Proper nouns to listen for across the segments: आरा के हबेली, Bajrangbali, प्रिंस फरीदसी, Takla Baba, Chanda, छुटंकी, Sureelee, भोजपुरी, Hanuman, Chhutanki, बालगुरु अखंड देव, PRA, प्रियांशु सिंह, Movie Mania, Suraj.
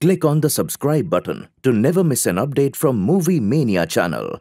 Click on the subscribe button to never miss an update from Movie Mania channel.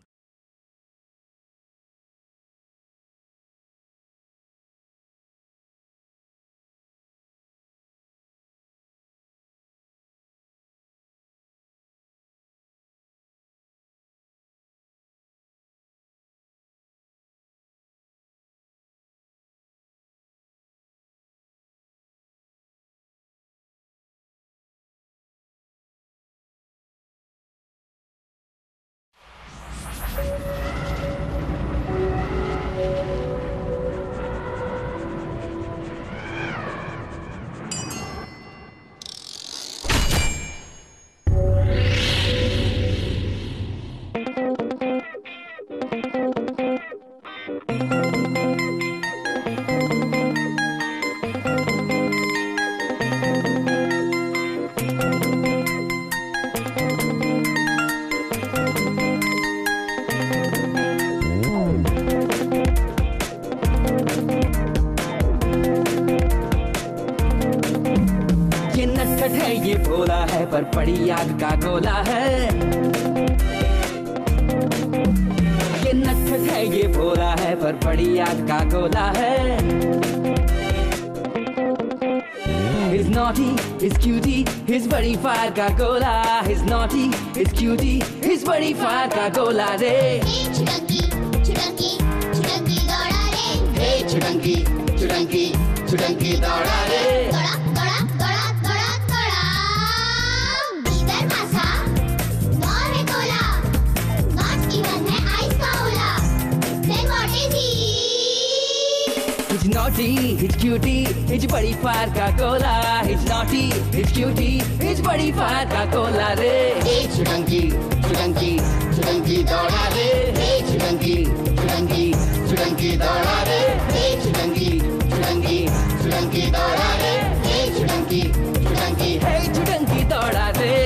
पर पड़ी याद का गोला है, ये नखट है ये भोला है, पर पड़ी याद का गोला है। He's naughty, he's cutie, he's बड़ी फायर का गोला। He's naughty, he's cutie, he's बड़ी फायर का गोला रे। हे छुटंकी छुटंकी छुटंकी दौड़ा रे। हे छुटंकी छुटंकी छुटंकी दौड़ा रे। He's cutie, he's बड़ी फायर का गोला। He's naughty, he's cutie, he's बड़ी फायर का गोला रे। Hey छुटंकी, छुटंकी, छुटंकी दौड़ा रे। Hey छुटंकी, छुटंकी, छुटंकी दौड़ा रे। Hey छुटंकी, छुटंकी, छुटंकी दौड़ा रे। Hey छुटंकी, छुटंकी, hey छुटंकी दौड़ा रे।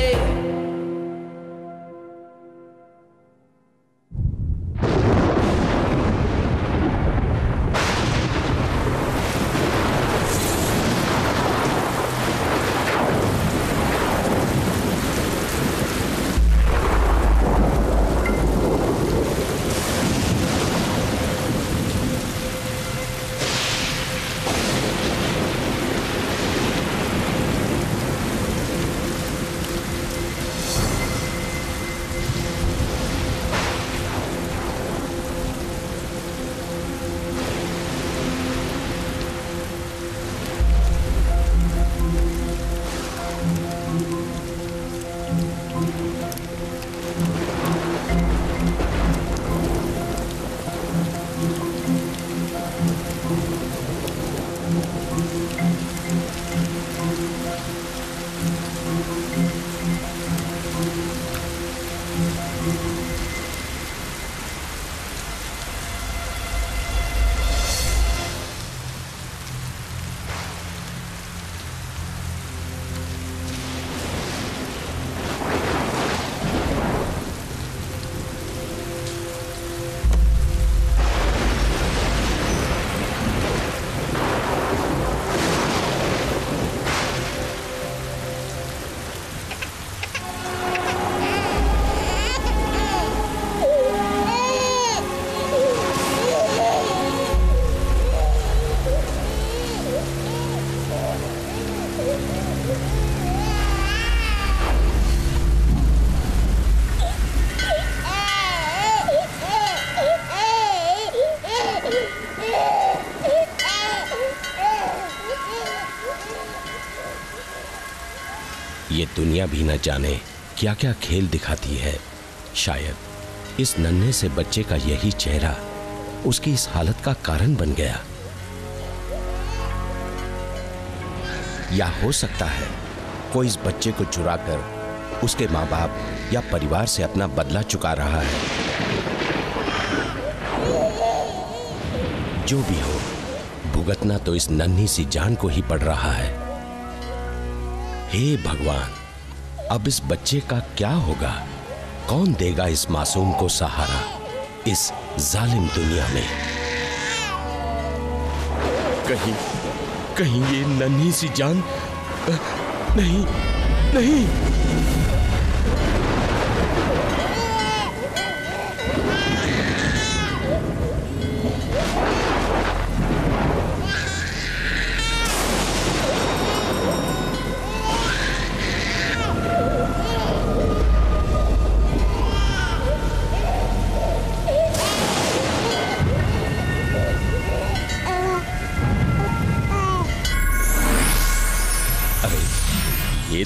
ये दुनिया भी न जाने क्या क्या खेल दिखाती है। शायद इस नन्हे से बच्चे का यही चेहरा उसकी इस हालत का कारण बन गया, या हो सकता है कोई इस बच्चे को चुराकर उसके माँ बाप या परिवार से अपना बदला चुका रहा है। जो भी हो, भुगतना तो इस नन्ही सी जान को ही पड़ रहा है। हे भगवान, अब इस बच्चे का क्या होगा? कौन देगा इस मासूम को सहारा इस जालिम दुनिया में? कहीं कहीं ये नन्ही सी जान नहीं। नहीं।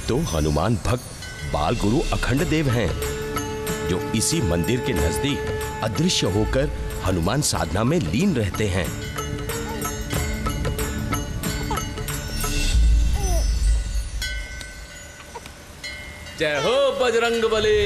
तो हनुमान भक्त बालगुरु अखंड देव हैं, जो इसी मंदिर के नजदीक अदृश्य होकर हनुमान साधना में लीन रहते हैं। जय हो बजरंगबली।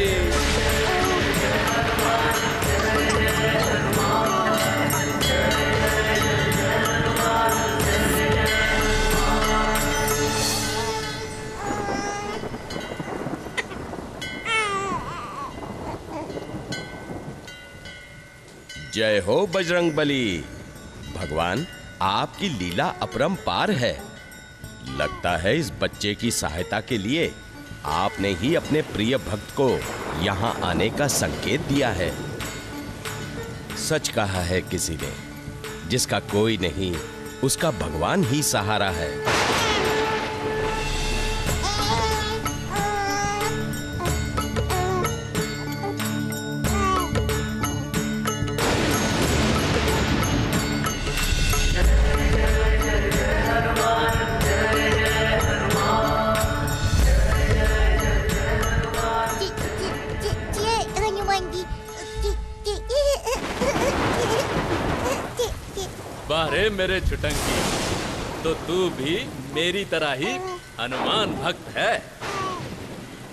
जय हो बजरंगबली। भगवान, आपकी लीला अपरंपार है। लगता है इस बच्चे की सहायता के लिए आपने ही अपने प्रिय भक्त को यहाँ आने का संकेत दिया है। सच कहा है किसी ने, जिसका कोई नहीं उसका भगवान ही सहारा है। मेरे छुटंकी, तो तू भी मेरी तरह ही हनुमान भक्त है।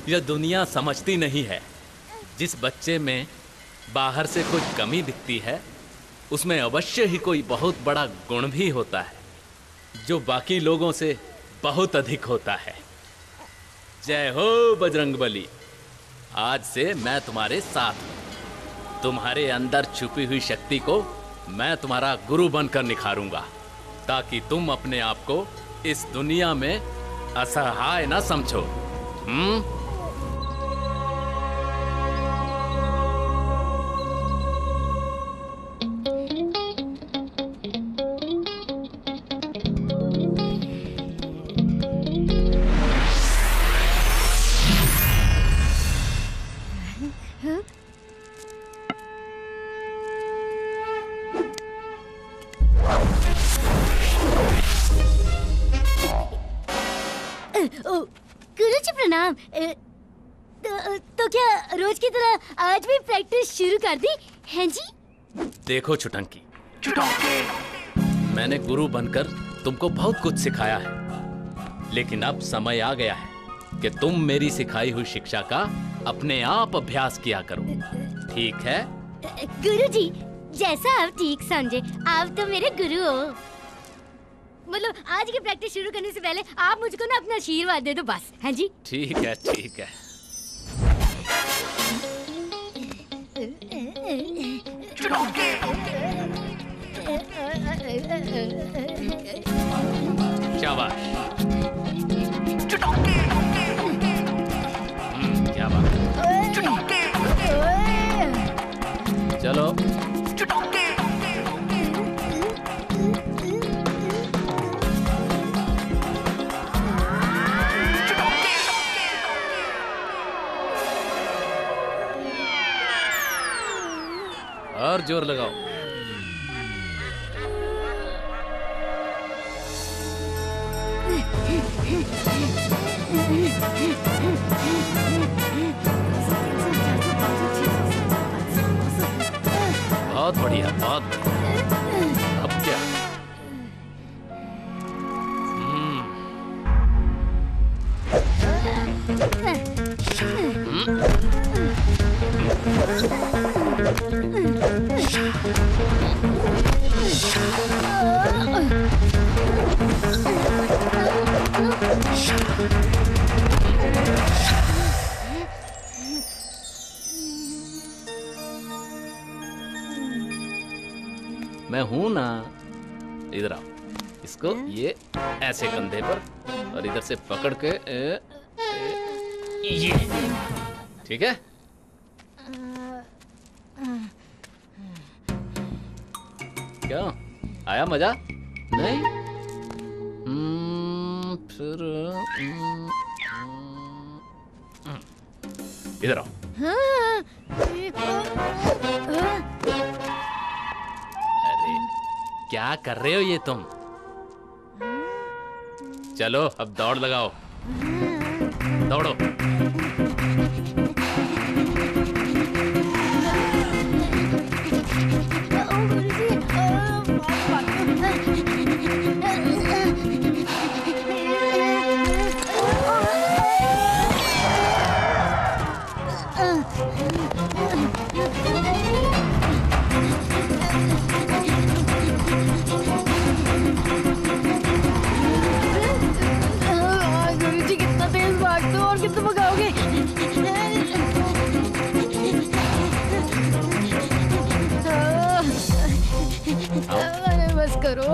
यह दुनिया समझती नहीं है, जिस बच्चे में बाहर से कुछ कमी दिखती है उसमें अवश्य ही कोई बहुत बड़ा गुण भी होता है, जो बाकी लोगों से बहुत अधिक होता है। जय हो बजरंगबली। आज से मैं तुम्हारे साथ हूँ। तुम्हारे अंदर छुपी हुई शक्ति को मैं तुम्हारा गुरु बनकर निखारूंगा, ताकि तुम अपने आप को इस दुनिया में असहाय ना समझो। देखो छुटंकी, मैंने गुरु बनकर तुमको बहुत कुछ सिखाया है, लेकिन अब समय आ गया है कि तुम मेरी सिखाई हुई शिक्षा का अपने आप अभ्यास किया करो। ठीक है गुरुजी? जैसा आप ठीक समझे, आप तो मेरे गुरु हो। मतलब आज की प्रैक्टिस शुरू करने से पहले आप मुझको ना अपना आशीर्वाद दे दो बस। हाँ जी ठीक है, ठीक है। शाबाश। क्या बात। चलो और जोर लगाओ। बहुत बढ़िया, बहुत बढ़िया। अब क्या? मैं हूं ना, इधर आओ। इसको ये ऐसे कंधे पर और इधर से पकड़ के ए, ए, ये ठीक है। क्यों आया मजा? नहीं फिर इधर आओ। अरे क्या कर रहे हो ये तुम? चलो अब दौड़ लगाओ, दौड़ो। करो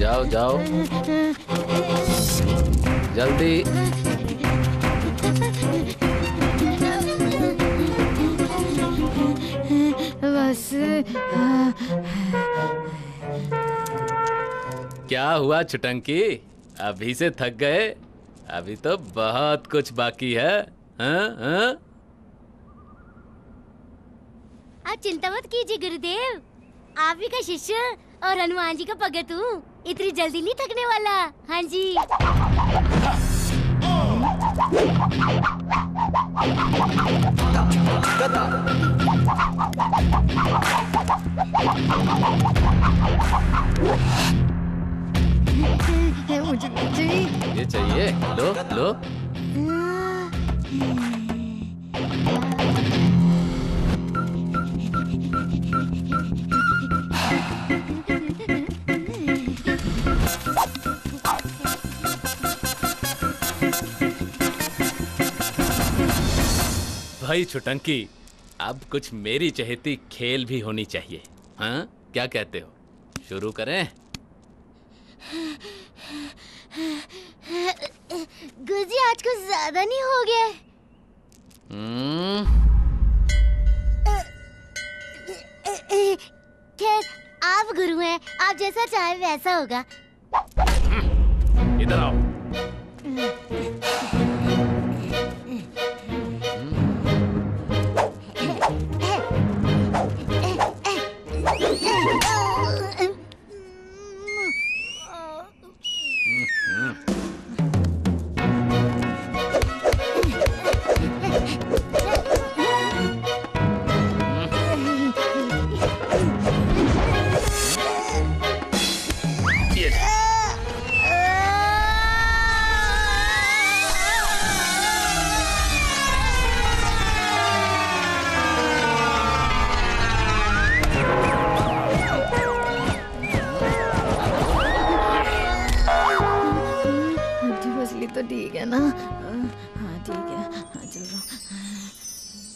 जाओ जाओ जल्दी। बस क्या हुआ छुटंकी, अभी से थक गए? अभी तो बहुत कुछ बाकी है। आप चिंता मत कीजिए गुरुदेव, आप ही का शिष्य और हनुमान जी का भगत हूँ, इतनी जल्दी नहीं थकने वाला। हाँ जी मुझे ये चाहिए, लो लो। भाई छुटंकी, अब कुछ मेरी चहेती खेल भी होनी चाहिए। हाँ क्या कहते हो, शुरू करें? गुरुजी आज कुछ ज्यादा नहीं हो गया? खैर आप गुरु हैं, आप जैसा चाहे वैसा होगा। इधर आओ।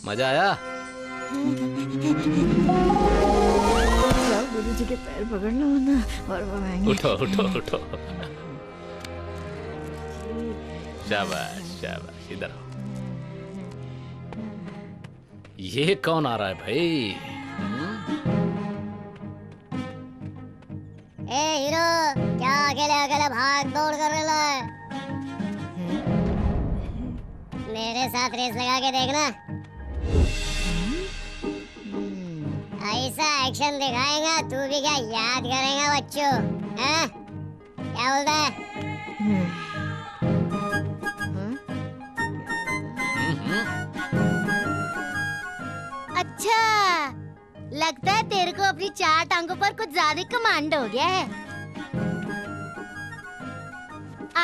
मजा आया? गुरु जी के पैर पकड़ लो ना और वो उठो उठो उठो। शाबाश शाबाश, इधर आओ। ये कौन आ रहा है भाई? ए हीरो, क्या अकेले अकेले भाग दौड़ कर रहा है? मेरे साथ रेस लगा के देखना, ऐसा एक्शन दिखाएगा तू भी क्या याद करेगा बच्चों। हाँ? क्या बोलता है? अच्छा, लगता है तेरे को अपनी चार टांगों पर कुछ ज्यादा कमांड हो गया है।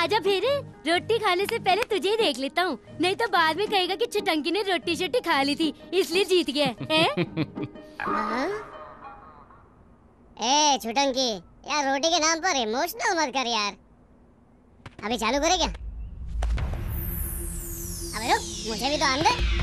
आजा फिर, रोटी खाने से पहले तुझे ही देख लेता हूँ, नहीं तो बाद में कहेगा कि छुटंकी ने रोटी शोटी खा ली थी इसलिए जीत गया है। ए छुटंकी यार, रोटी के नाम पर इमोशनल मत कर यार। अभी चालू करे क्या? अबे रुक, मुझे भी तो आने दे।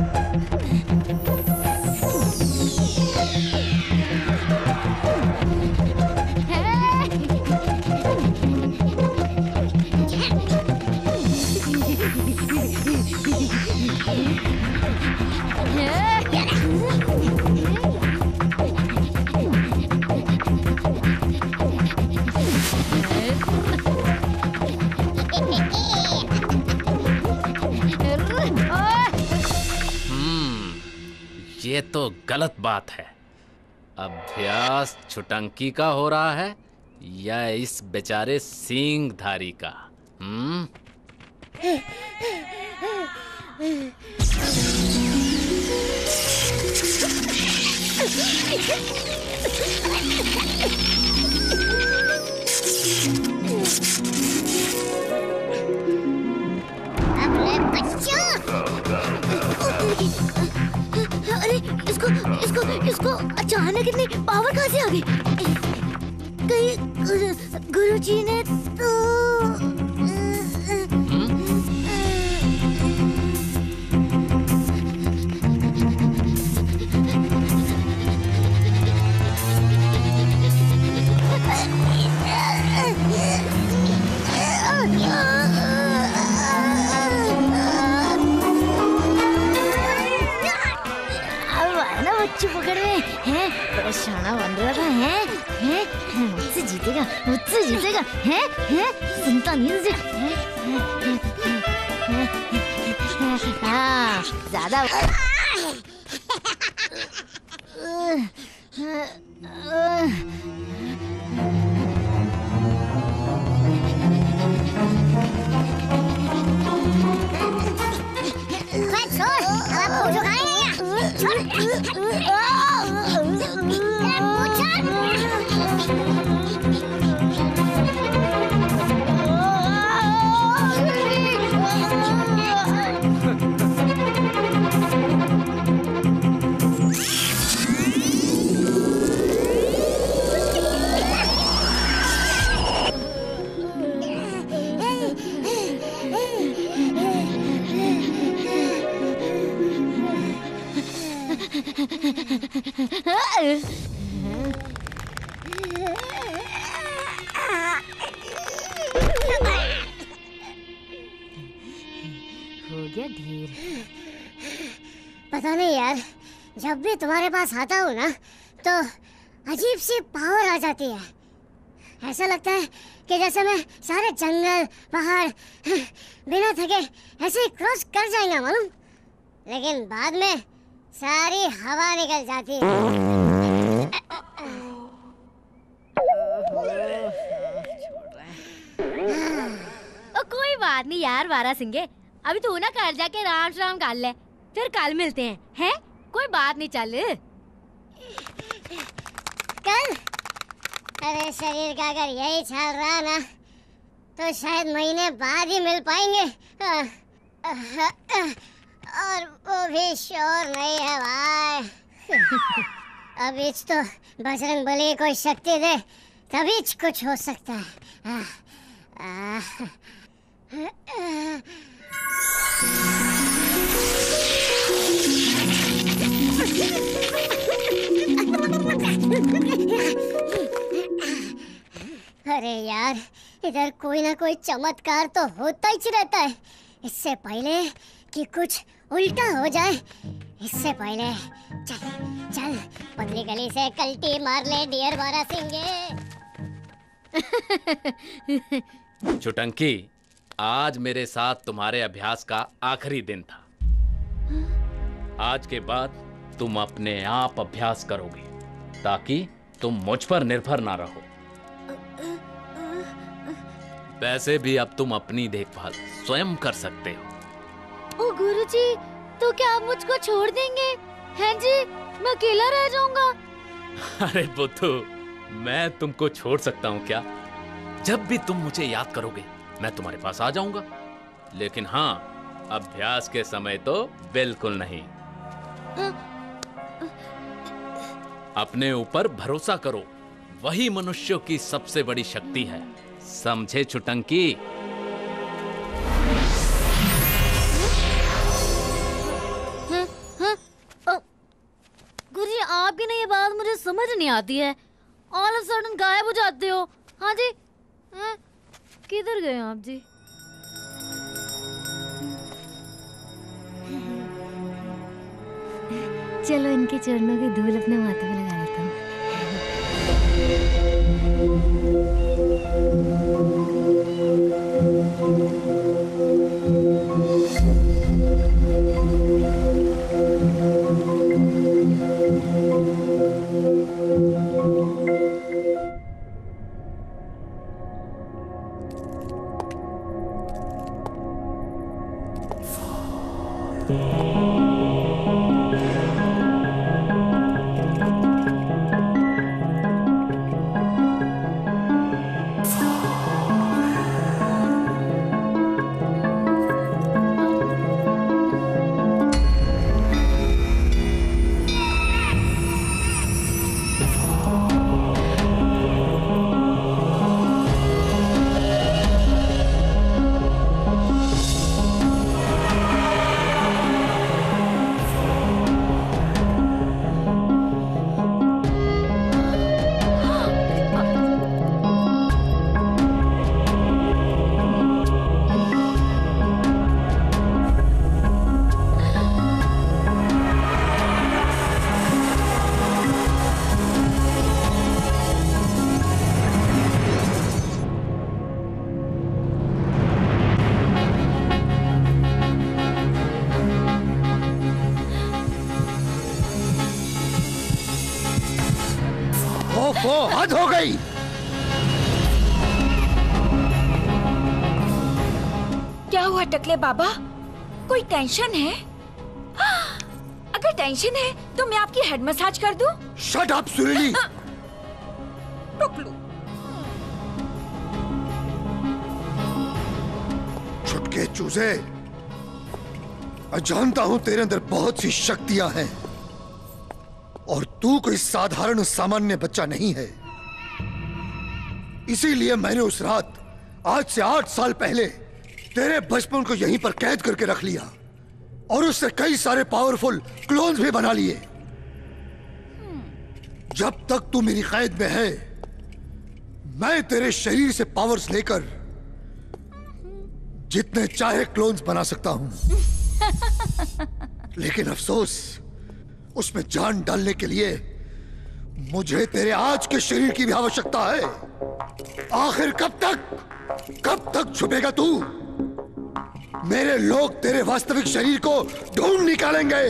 ये तो गलत बात है। अभ्यास छुटंकी का हो रहा है या इस बेचारे सींगधारी का? अरे इसको इसको इसको अचानक इतनी पावर कहाँ से आ गई? कहीं गुरुजी ने तो शाना बन रहा है, हैं? मुझसे जीतेगा, मुझसे जीतेगा, हैं? हैं? सुनता नहीं तुझे, हाँ, ज़्यादा जब भी तुम्हारे पास आता हूँ ना तो अजीब सी पावर आ जाती है। ऐसा लगता है कि जैसे मैं सारे जंगल पहाड़ बिना थके ऐसे ही क्रॉस कर जाएंगा मालूम, लेकिन बाद में सारी हवा निकल जाती है। ओ कोई बात नहीं यार वारा सिंगे, अभी तू ना घर जाके राम राम गाल ले, फिर कल मिलते हैं, हैं? कोई बात नहीं, चल कल। अरे शरीर का अगर यही चल रहा ना तो शायद महीने बाद ही मिल पाएंगे, और वो भी श्योर नहीं है भाई। अब इच तो बजरंगबली कोई शक्ति दे तभी कुछ हो सकता है। अरे यार इधर कोई ना कोई चमत्कार तो होता ही रहता है। इससे पहले कि कुछ उल्टा हो जाए, इससे पहले चल चल पतली गली से कल्टी मार ले डियर वारा सिंगे। छुटंकी, आज मेरे साथ तुम्हारे अभ्यास का आखिरी दिन था। आज के बाद तुम अपने आप अभ्यास करोगे ताकि तुम मुझ पर निर्भर ना रहो। वैसे भी अब तुम अपनी देखभाल स्वयं कर सकते हो। ओ गुरुजी, तो क्या आप मुझको छोड़ देंगे? हैं जी, मैं अकेला रह जाऊंगा। अरे बुद्धू, मैं तुमको छोड़ सकता हूँ क्या? जब भी तुम मुझे याद करोगे मैं तुम्हारे पास आ जाऊंगा, लेकिन हाँ अभ्यास के समय तो बिल्कुल नहीं। अपने ऊपर भरोसा करो, वही मनुष्यों की सबसे बड़ी शक्ति है, समझे छुटंकी? गुरुजी आपकी ना ये बात मुझे समझ नहीं आती है, ऑल ऑफ सडन गायब हो जाते हो। हाँ जी, किधर गए आप जी? चलो इनके चरणों की धूल अपने माथे पे लगा लेता हूँ। हद हो गई। क्या हुआ टकले बाबा, कोई टेंशन है? अगर टेंशन है तो मैं आपकी हेड मसाज कर दूं। शट अप सुरीली। टकलू छुटके चूजे, जानता हूं तेरे अंदर बहुत सी शक्तियां हैं और तू कोई साधारण सामान्य बच्चा नहीं है। इसीलिए मैंने उस रात आज से 8 साल पहले तेरे बचपन को यहीं पर कैद करके रख लिया और उससे कई सारे पावरफुल क्लोन्स भी बना लिए। जब तक तू मेरी कैद में है, मैं तेरे शरीर से पावर्स लेकर जितने चाहे क्लोन्स बना सकता हूं। लेकिन अफसोस, उसमें जान डालने के लिए मुझे तेरे आज के शरीर की भी आवश्यकता है। आखिर कब तक छुपेगा तू? मेरे लोग तेरे वास्तविक शरीर को ढूंढ निकालेंगे,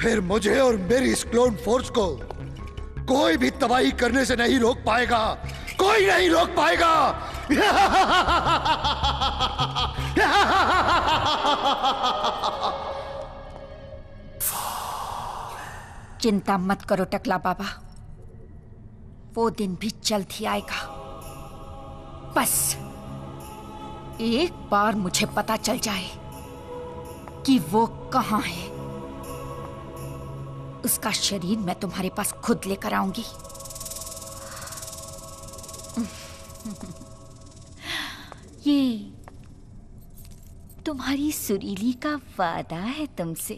फिर मुझे और मेरी इस क्लोन फोर्स को कोई भी तबाही करने से नहीं रोक पाएगा। कोई नहीं रोक पाएगा। चिंता मत करो टकला बाबा, वो दिन भी जल्द ही आएगा। बस एक बार मुझे पता चल जाए कि वो कहाँ है, उसका शरीर मैं तुम्हारे पास खुद लेकर आऊंगी। ये तुम्हारी सुरीली का वादा है तुमसे।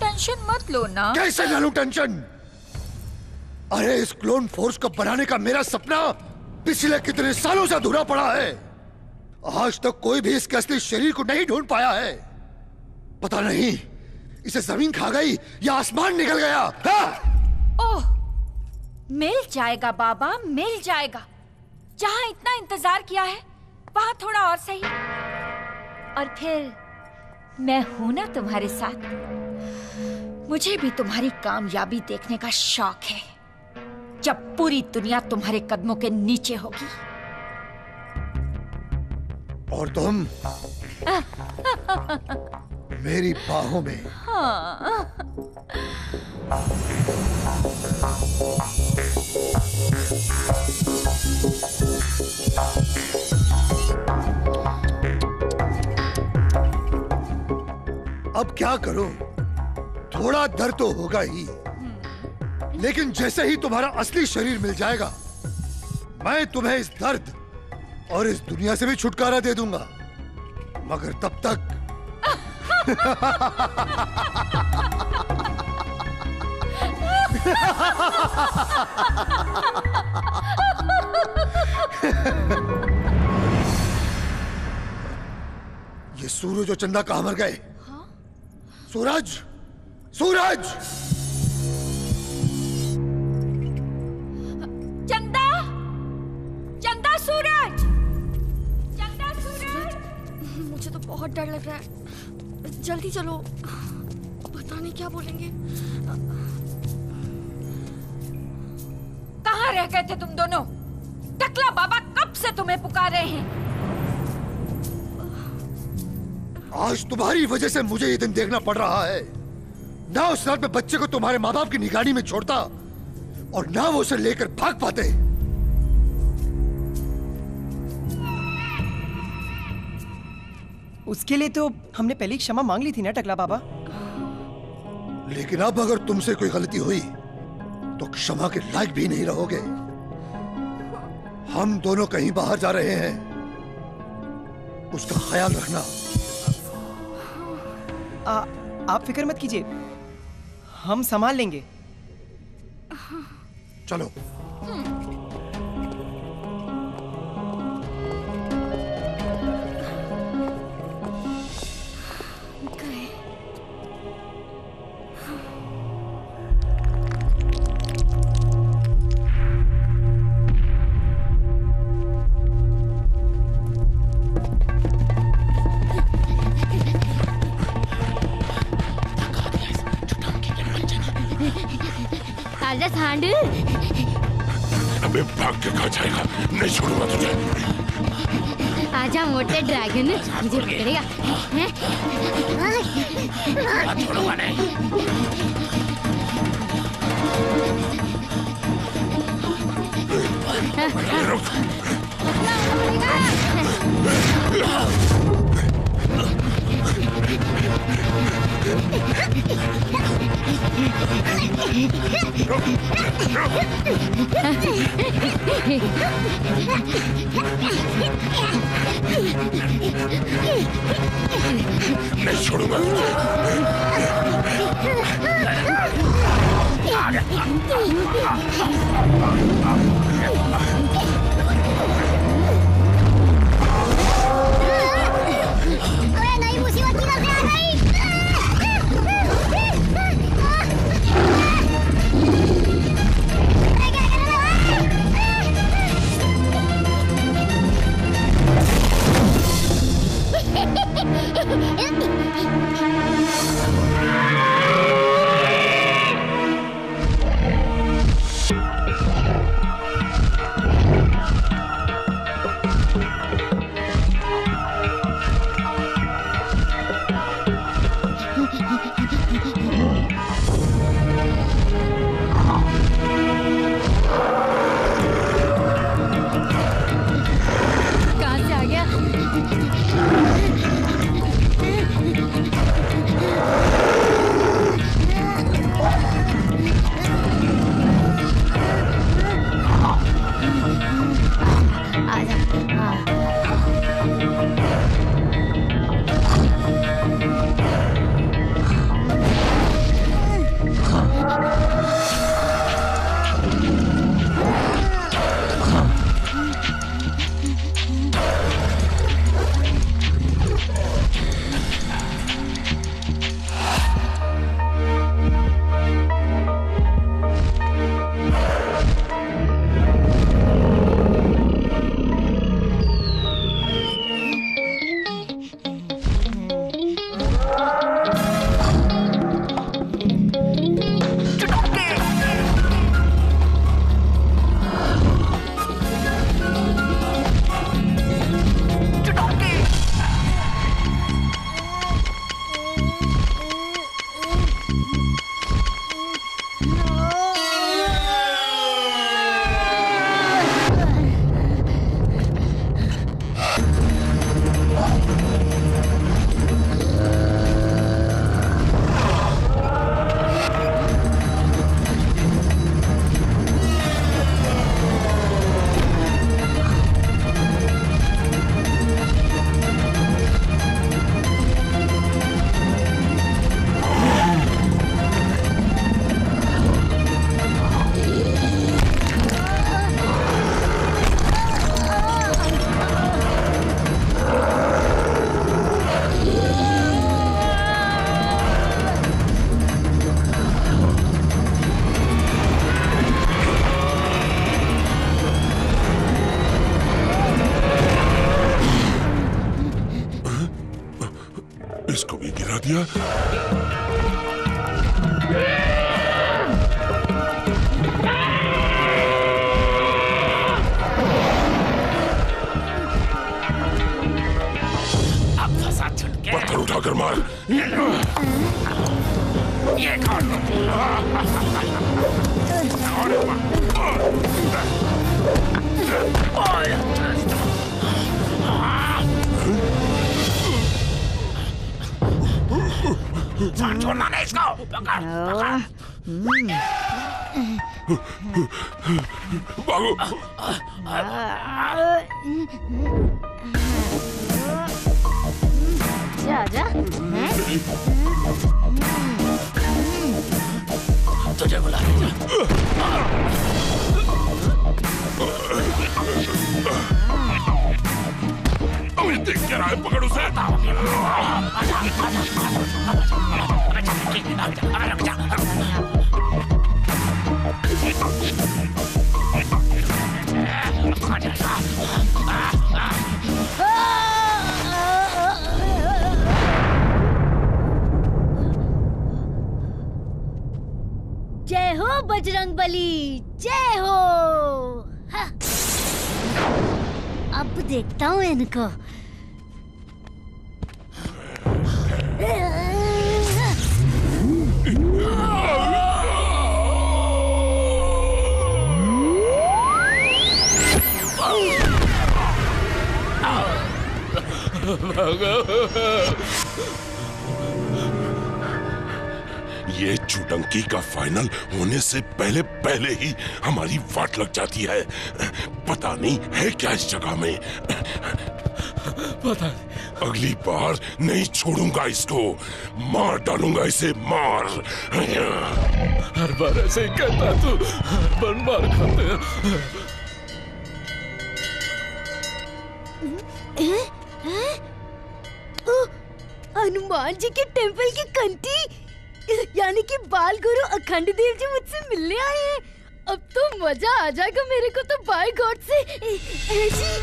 टेंशन मत लो ना। कैसे ना लूं टेंशन? अरे इस क्लोन फोर्स को बनाने का मेरा सपना पिछले कितने सालों से अधूरा पड़ा है। आज तक तो कोई भी इसके असली शरीर को नहीं ढूंढ पाया है। पता नहीं इसे जमीन खा गई या आसमान निकल गया। ओह, मिल जाएगा बाबा, मिल जाएगा। जहाँ इतना इंतजार किया है वहाँ थोड़ा और सही, और फिर मैं हूं ना तुम्हारे साथ। मुझे भी तुम्हारी कामयाबी देखने का शौक है, जब पूरी दुनिया तुम्हारे कदमों के नीचे होगी। और तुम मेरी बाहों में। अब क्या करो, थोड़ा डर तो होगा ही, लेकिन जैसे ही तुम्हारा असली शरीर मिल जाएगा, मैं तुम्हें इस दर्द और इस दुनिया से भी छुटकारा दे दूंगा। मगर तब तक ये सूरज और चंदा कहां मर गए? हाँ? सूरज, सूरज, चंदा, चंदा, सूरज, चंदा, सूरज। मुझे तो बहुत डर लग रहा है, जल्दी चलो, पता नहीं क्या बोलेंगे। कहाँ रह गए थे तुम दोनों? टकला बाबा कब से तुम्हें पुकार रहे हैं। आज तुम्हारी वजह से मुझे ये दिन देखना पड़ रहा है। ना उस रात में बच्चे को तुम्हारे माँ बाप की निगरानी में छोड़ता और ना वो उसे लेकर भाग पाते। उसके लिए तो हमने पहले क्षमा मांग ली थी ना टकला बाबा। लेकिन अब अगर तुमसे कोई गलती हुई तो क्षमा के लायक भी नहीं रहोगे। हम दोनों कहीं बाहर जा रहे हैं, उसका ख्याल रखना। आप फिक्र मत कीजिए, हम संभाल लेंगे। चलो। अबे भाग के कहाँ जाएगा? नहीं छोड़ूंगा तुझे। आजा मोटे ड्रैगन, मुझे पकड़ेगा। नहीं छोड़ूंगा, नहीं। रुक। नहीं छोड़ूंगा। अरे नहीं, मुसीबत की बातें आ गई। उठाकर मार। ये कर। छोड़ना नहीं इसको। पकड़, पकड़। भागो। जा तुझे बुला पकड़ उसे जय हो बजरंगबली, जय हो। अब देखता हूँ इनको। ये चुटंकी का फाइनल होने से पहले पहले ही हमारी वाट लग जाती है। पता नहीं है क्या इस जगह में। पता नहीं। अगली बार नहीं छोड़ूंगा इसको, मार डालूंगा इसे, मार। हर बार ऐसे ही कहता तू, हर बार मार खाते हैं। हनुमान जी के टेंपल की घंटी, यानी कि बालगुरु अखंड देव जी मुझसे मिलने आए हैं। अब तो मजा आ जाएगा मेरे को तो, बाय गॉड से ऐसी।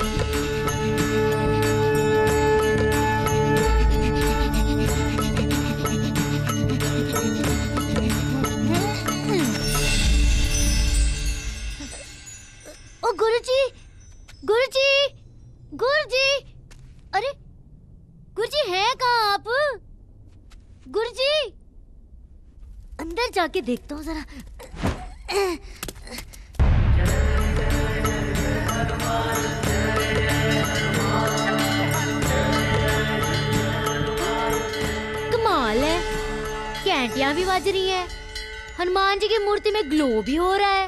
ओ गुरुजी, गुरुजी, गुरुजी, अरे गुरुजी हैं कहाँ आप? गुरुजी अंदर जाके देखता हूँ जरा। कमाल है, घंटियां भी बज रही हैं, हनुमान जी की मूर्ति में ग्लो भी हो रहा है,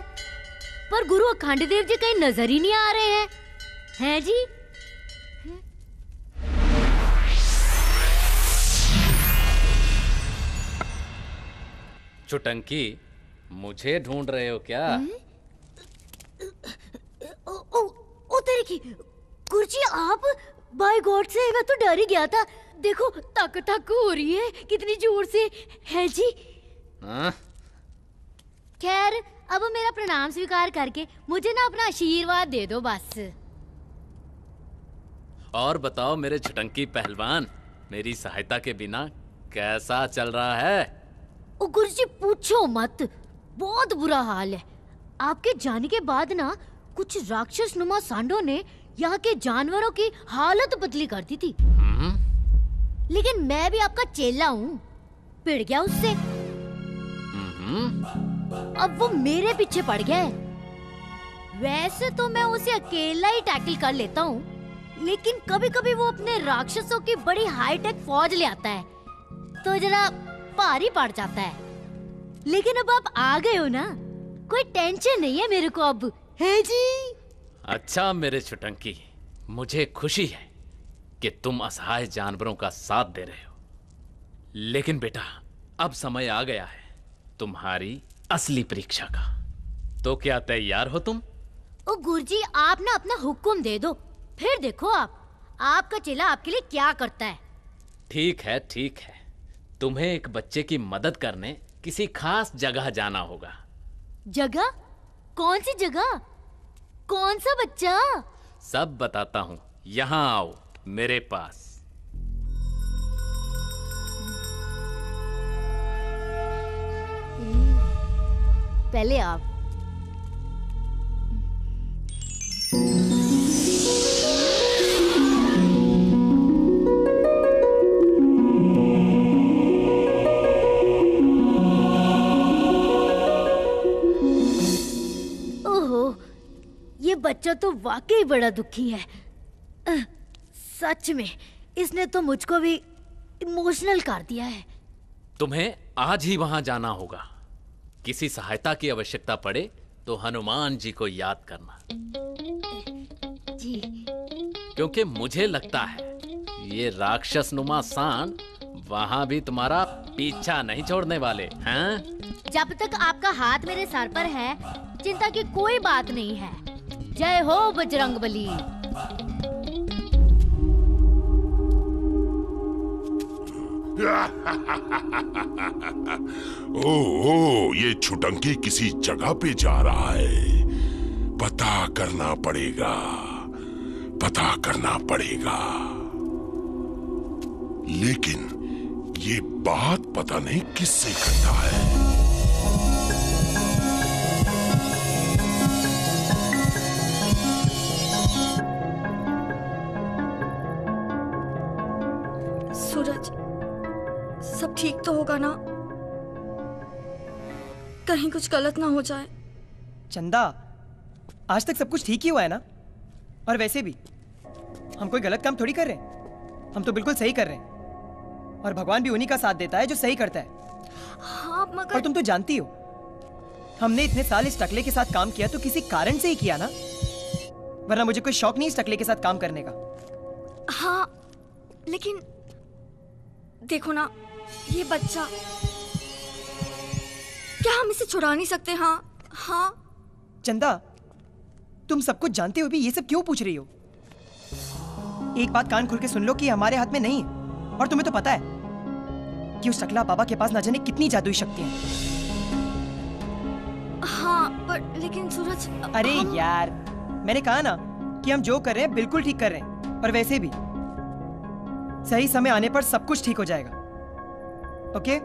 पर गुरु अखंड देव जी कहीं नजर ही नहीं आ रहे हैं। हैं जी? चुटंकी, मुझे ढूंढ रहे हो क्या? ओ तेरी की गुरुजी आप, बाय गॉड से मैं तो डर ही गया था। देखो तक तक हो रही है कितनी जोर से। है जी? खैर अब मेरा प्रणाम स्वीकार करके मुझे ना अपना आशीर्वाद दे दो बस। और बताओ मेरे चुटंकी पहलवान, मेरी सहायता के बिना कैसा चल रहा है? ओ गुरुजी पूछो मत, बहुत बुरा हाल है। आपके जाने के बाद ना कुछ राक्षस नुमा सांडों ने यहाँ के जानवरों की हालत बदली कर दी थी। लेकिन मैं भी आपका चेला हूँ, भिड़ गया उससे। अब वो मेरे पीछे पड़ गया है। वैसे तो मैं उसे अकेला ही टैकल कर लेता हूँ, लेकिन कभी कभी वो अपने राक्षसों की बड़ी हाईटेक फौज ले आता है, तो जरा भारी पड़ जाता है। लेकिन अब आप आ गए हो ना, कोई टेंशन नहीं है मेरे को अब। है जी? अच्छा मेरे चुटंकी, मुझे खुशी है कि तुम असहाय जानवरों का साथ दे रहे हो। लेकिन बेटा अब समय आ गया है तुम्हारी असली परीक्षा का, तो क्या तैयार हो तुम? ओ गुरुजी आप ना अपना हुक्म दे दो, फिर देखो आप, आपका चेला आपके लिए क्या करता है। ठीक है ठीक है, तुम्हें एक बच्चे की मदद करने किसी खास जगह जाना होगा। जगह? कौन सी जगह? कौन सा बच्चा? सब बताता हूँ, यहाँ आओ मेरे पास। पहले आप। ये बच्चा तो वाकई बड़ा दुखी है। सच में इसने तो मुझको भी इमोशनल कर दिया है। तुम्हें आज ही वहां जाना होगा। किसी सहायता की आवश्यकता पड़े तो हनुमान जी को याद करना जी, क्योंकि मुझे लगता है ये राक्षस नुमा सांड वहां भी तुम्हारा पीछा नहीं छोड़ने वाले हैं। जब तक आपका हाथ मेरे सर पर है चिंता की कोई बात नहीं है। जय हो बजरंगबली। ओ, ये छुटंकी किसी जगह पे जा रहा है। पता करना पड़ेगा, पता करना पड़ेगा। लेकिन ये बात पता नहीं किससे करता है। सूरज, सब ठीक तो होगा ना? कहीं कुछ गलत ना हो जाए। चंदा, आज तक सब कुछ ठीक ही हुआ है ना? और वैसे भी हम कोई गलत काम थोड़ी कर रहे हैं, हम तो बिल्कुल सही कर रहे हैं। और भगवान भी उन्हीं का साथ देता है जो सही करता है। हाँ, मगर... और तुम तो जानती हो हमने इतने साल इस टकले के साथ काम किया तो किसी कारण से ही किया ना, वरना मुझे कोई शौक नहीं इस टकले के साथ काम करने का। हाँ, लेकिन देखो ना ये बच्चा, क्या हम इसे छुड़ा नहीं सकते? हाँ हाँ। चंदा, तुम सब कुछ जानते हुए भी ये सब क्यों पूछ रही हो? एक बात कान खुल के सुन लो कि हमारे हाथ में नहीं है। और तुम्हें तो पता है कि उस टकला बाबा के पास न जाने कितनी जादुई शक्तियां हैं। हाँ, पर लेकिन सूरज। अरे हम... यार, मैंने कहा ना कि हम जो कर रहे हैं बिल्कुल ठीक कर रहे हैं। और वैसे भी सही समय आने पर सब कुछ ठीक हो जाएगा। ओके?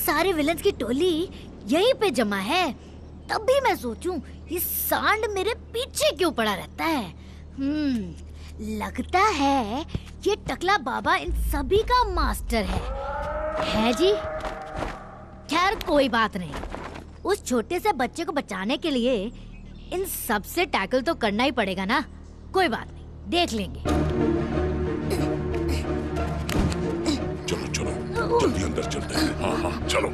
सारे विलन्स की टोली यहीं पे जमा है। तब भी मैं सोचूं ये सांड मेरे पीछे क्यों पड़ा रहता है। लगता है ये टकला बाबा इन सभी का मास्टर है जी। खैर कोई बात नहीं, उस छोटे से बच्चे को बचाने के लिए इन सब से टैकल तो करना ही पड़ेगा ना। कोई बात नहीं, देख लेंगे। चलो चलो जल्दी अंदर चलते हैं। हाँ हाँ चलो।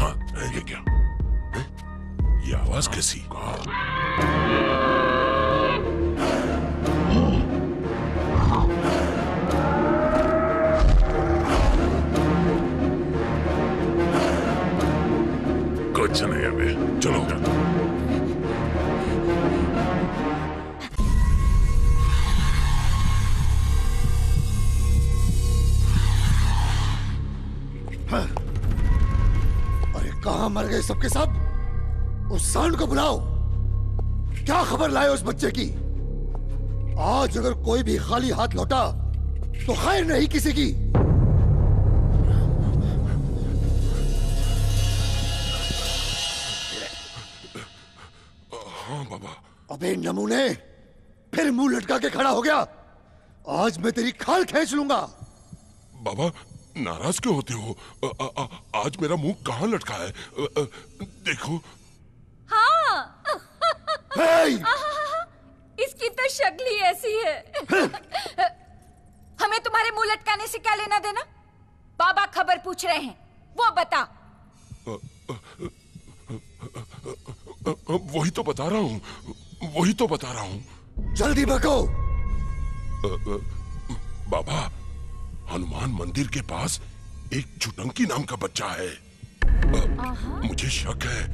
हाँ, ये क्या? ये आवाज कैसी? कुछ नहीं है बे, चलो। मर गए सबके सब। उस सांड को बुलाओ, क्या खबर लाए उस बच्चे की। आज अगर कोई भी खाली हाथ लौटा तो खैर नहीं किसी की। हाँ बाबा। अबे नमूने, फिर मुंह लटका के खड़ा हो गया। आज मैं तेरी खाल खींच लूंगा। बाबा नाराज क्यों होते हो? आज मेरा मुंह कहाँ लटका है? देखो। हाँ। इसकी तो शक्ल ही ऐसी है। हमें तुम्हारे मुंह लटकाने से क्या लेना देना? बाबा खबर पूछ रहे हैं, वो बता। वही तो बता रहा हूँ, वही तो बता रहा हूँ। जल्दी बको। बाबा हनुमान मंदिर के पास एक छुटंकी नाम का बच्चा है। मुझे शक है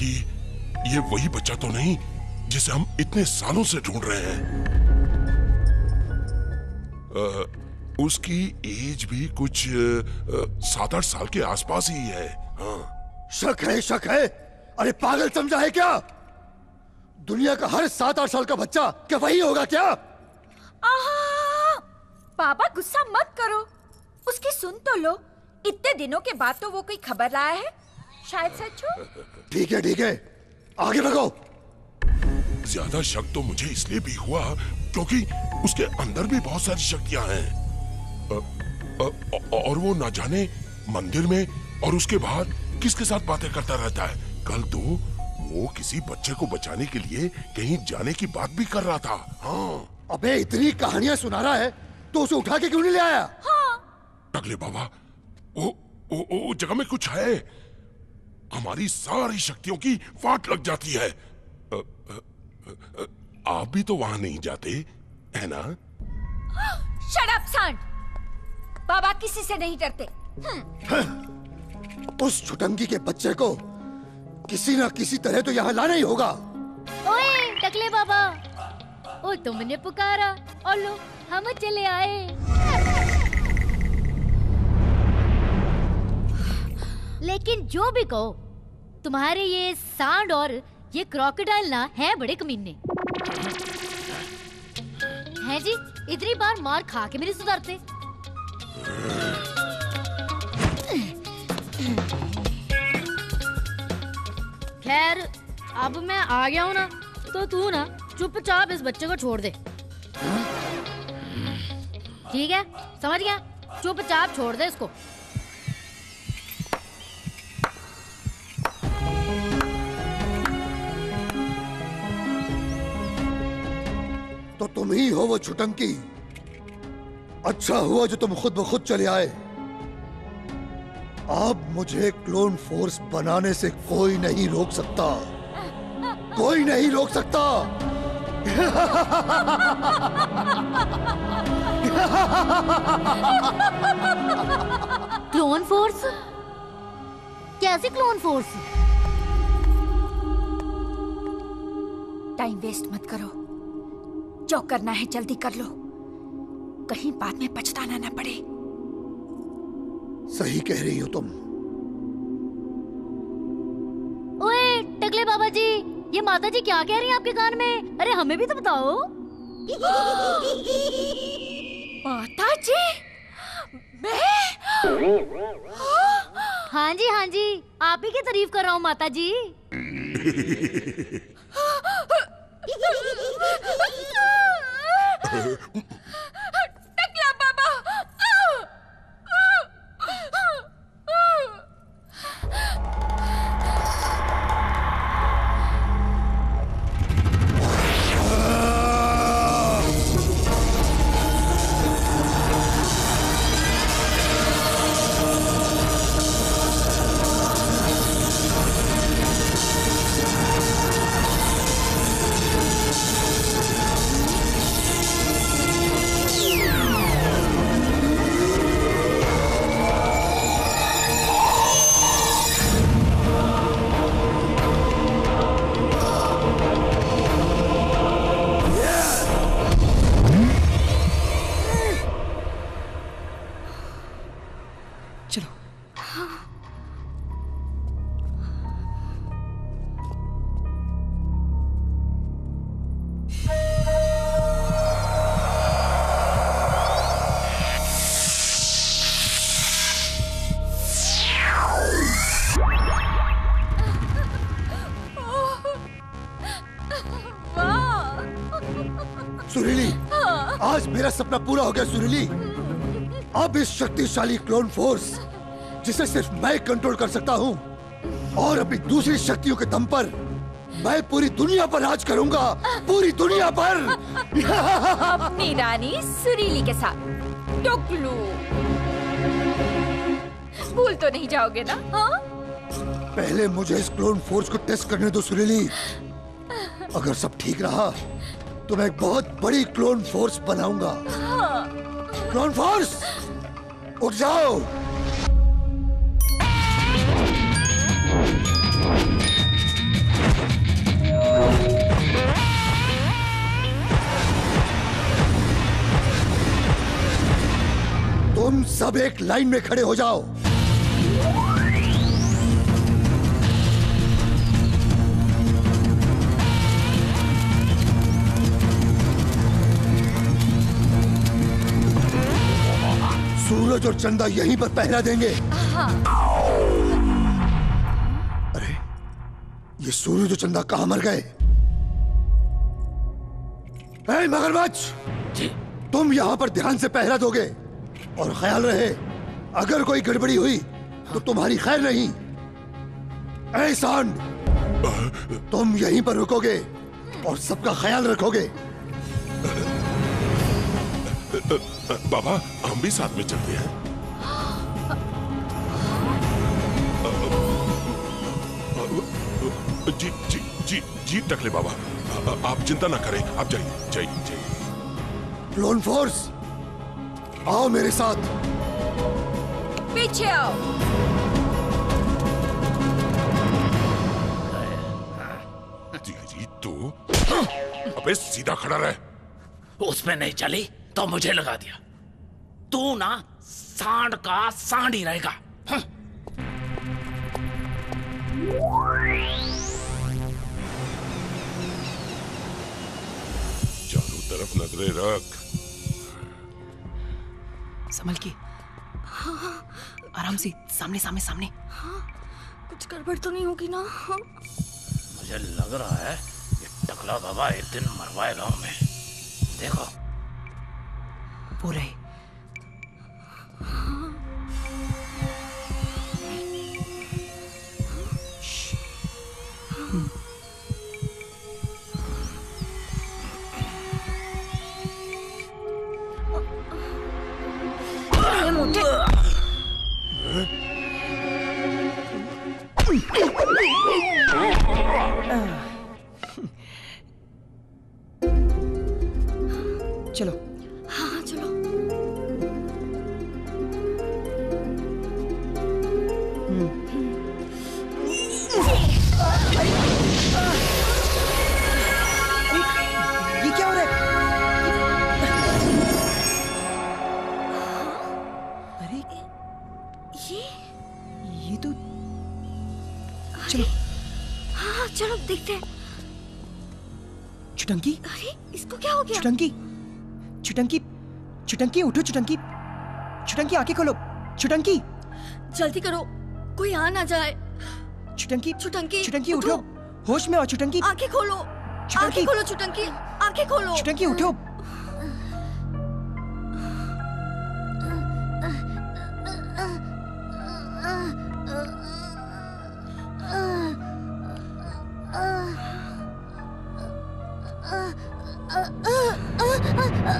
कि ये वही बच्चा तो नहीं जिसे हम इतने सालों से ढूंढ रहे हैं। उसकी एज भी कुछ 7-8 साल के आसपास ही है। हाँ। शक है, शक है। अरे पागल समझा है क्या? दुनिया का हर 7-8 साल का बच्चा क्या वही होगा क्या? बाबा गुस्सा मत करो, उसकी सुन तो लो। इतने दिनों के बाद तो वो कोई खबर लाया है, शायद सच हो। ठीक है ठीक है, आगे बढ़ो। ज्यादा शक तो मुझे इसलिए भी हुआ क्योंकि उसके अंदर भी बहुत सारी शक्तियां हैं और वो ना जाने मंदिर में और उसके बाहर किसके साथ बातें करता रहता है। कल तो वो किसी बच्चे को बचाने के लिए कहीं जाने की बात भी कर रहा था। हाँ। अबे इतनी कहानियां सुना रहा है तो उसे उठा के क्यों नहीं ले आया? हाँ। टकले बाबा, वो जगह में कुछ है। हमारी सारी शक्तियों की वाट लग जाती है। आप भी तो वहां नहीं जाते है ना? शट अप सांड। बाबा किसी से नहीं डरते। उस छुटंकी के बच्चे को किसी ना किसी तरह तो यहाँ लाना ही होगा। ओए टकले बाबा, ओ तुमने पुकारा और लो हम चले आए। लेकिन जो भी कहो, तुम्हारे ये सांड और ये क्रोकोडाइल ना है बड़े कमीने हैं जी। इतनी बार मार खा के मेरे सुधरते। खैर अब मैं आ गया हूँ ना, तो तू ना चुपचाप इस बच्चे को छोड़ दे। ठीक है, समझ गया? चुपचाप छोड़ दे इसको। तो तुम ही हो वो छुटंकी। अच्छा हुआ जो तुम खुद ब खुद चले आए। अब मुझे क्लोन फोर्स बनाने से कोई नहीं रोक सकता, कोई नहीं रोक सकता। Clone force? कैसे क्लोन फोर्स? टाइम वेस्ट मत करो, जो करना है जल्दी कर लो, कहीं बाद में पछताना ना पड़े। सही कह रही हो तुम। ओए टकले बाबा जी, ये माता जी क्या कह रही हैं आपके कान में? अरे हमें भी तो बताओ। माता जी, मैं? हाँ जी हाँ जी, आप ही की तारीफ कर रहा हूँ माता जी। टकला बाबा। सुरीली, आज मेरा सपना पूरा हो गया सुरीली। अब इस शक्तिशाली क्लोन फोर्स जिसे सिर्फ मैं कंट्रोल कर सकता हूँ और अपनी दूसरी शक्तियों के दम पर मैं पूरी दुनिया पर राज करूंगा, पूरी दुनिया पर। अपनी रानी सुरीली के साथ टोकलू, भूल तो नहीं जाओगे ना? हाँ? पहले मुझे इस क्लोन फोर्स को टेस्ट करने दो सुरीली। अगर सब ठीक रहा तो मैं एक बहुत बड़ी क्लोन फोर्स बनाऊंगा। हाँ। क्लोन फोर्स उठ जाओ। तुम सब एक लाइन में खड़े हो जाओ। सूरज और चंदा यहीं पर पहरा देंगे। अरे ये सूरज और चंदा कहां मर गए? ए मगरमच्छ, तुम यहां पर ध्यान से पहरा दोगे और ख्याल रहे अगर कोई गड़बड़ी हुई तो तुम्हारी खैर नहीं। ए सांड, तुम यहीं पर रुकोगे और सबका ख्याल रखोगे। बाबा हम भी साथ में चलते हैं। जी जी जी जी टकले बाबा, आप चिंता ना करें, आप जाइए जाइए जाइए। क्लोन फोर्स आओ मेरे साथ। पीछे आओ। जी तो अबे सीधा खड़ा रहे। उसमें नहीं चली तो मुझे लगा दिया। तू ना सांड का सांड ही रहेगा। हाँ। चारों तरफ नजरें रख। संभल के। हाँ। आराम से, सामने सामने सामने। हाँ। कुछ गड़बड़ तो नहीं होगी ना? हाँ। मुझे लग रहा है ये टकला बाबा एक दिन मरवाएगा हमें। देखो पूरे। हाँ। चलो। हाँ चलो। ये क्या हो रहा है? अरे ये तो चलो। हाँ चलो देखते हैं। छुटंकी, अरे इसको क्या हो गया? छुटंकी छुटंकी छुटंकी उठो। छुटंकी छुटंकी आंखें खोलो। छुटंकी जल्दी करो, कोई आ ना जाए। छुटंकी छुटंकी छुटंकी उठो, होश में आओ। छुटंकी आंखें खोलो। आंखें खोलो छुटंकी, आंखें खोलो। छुटंकी उठो।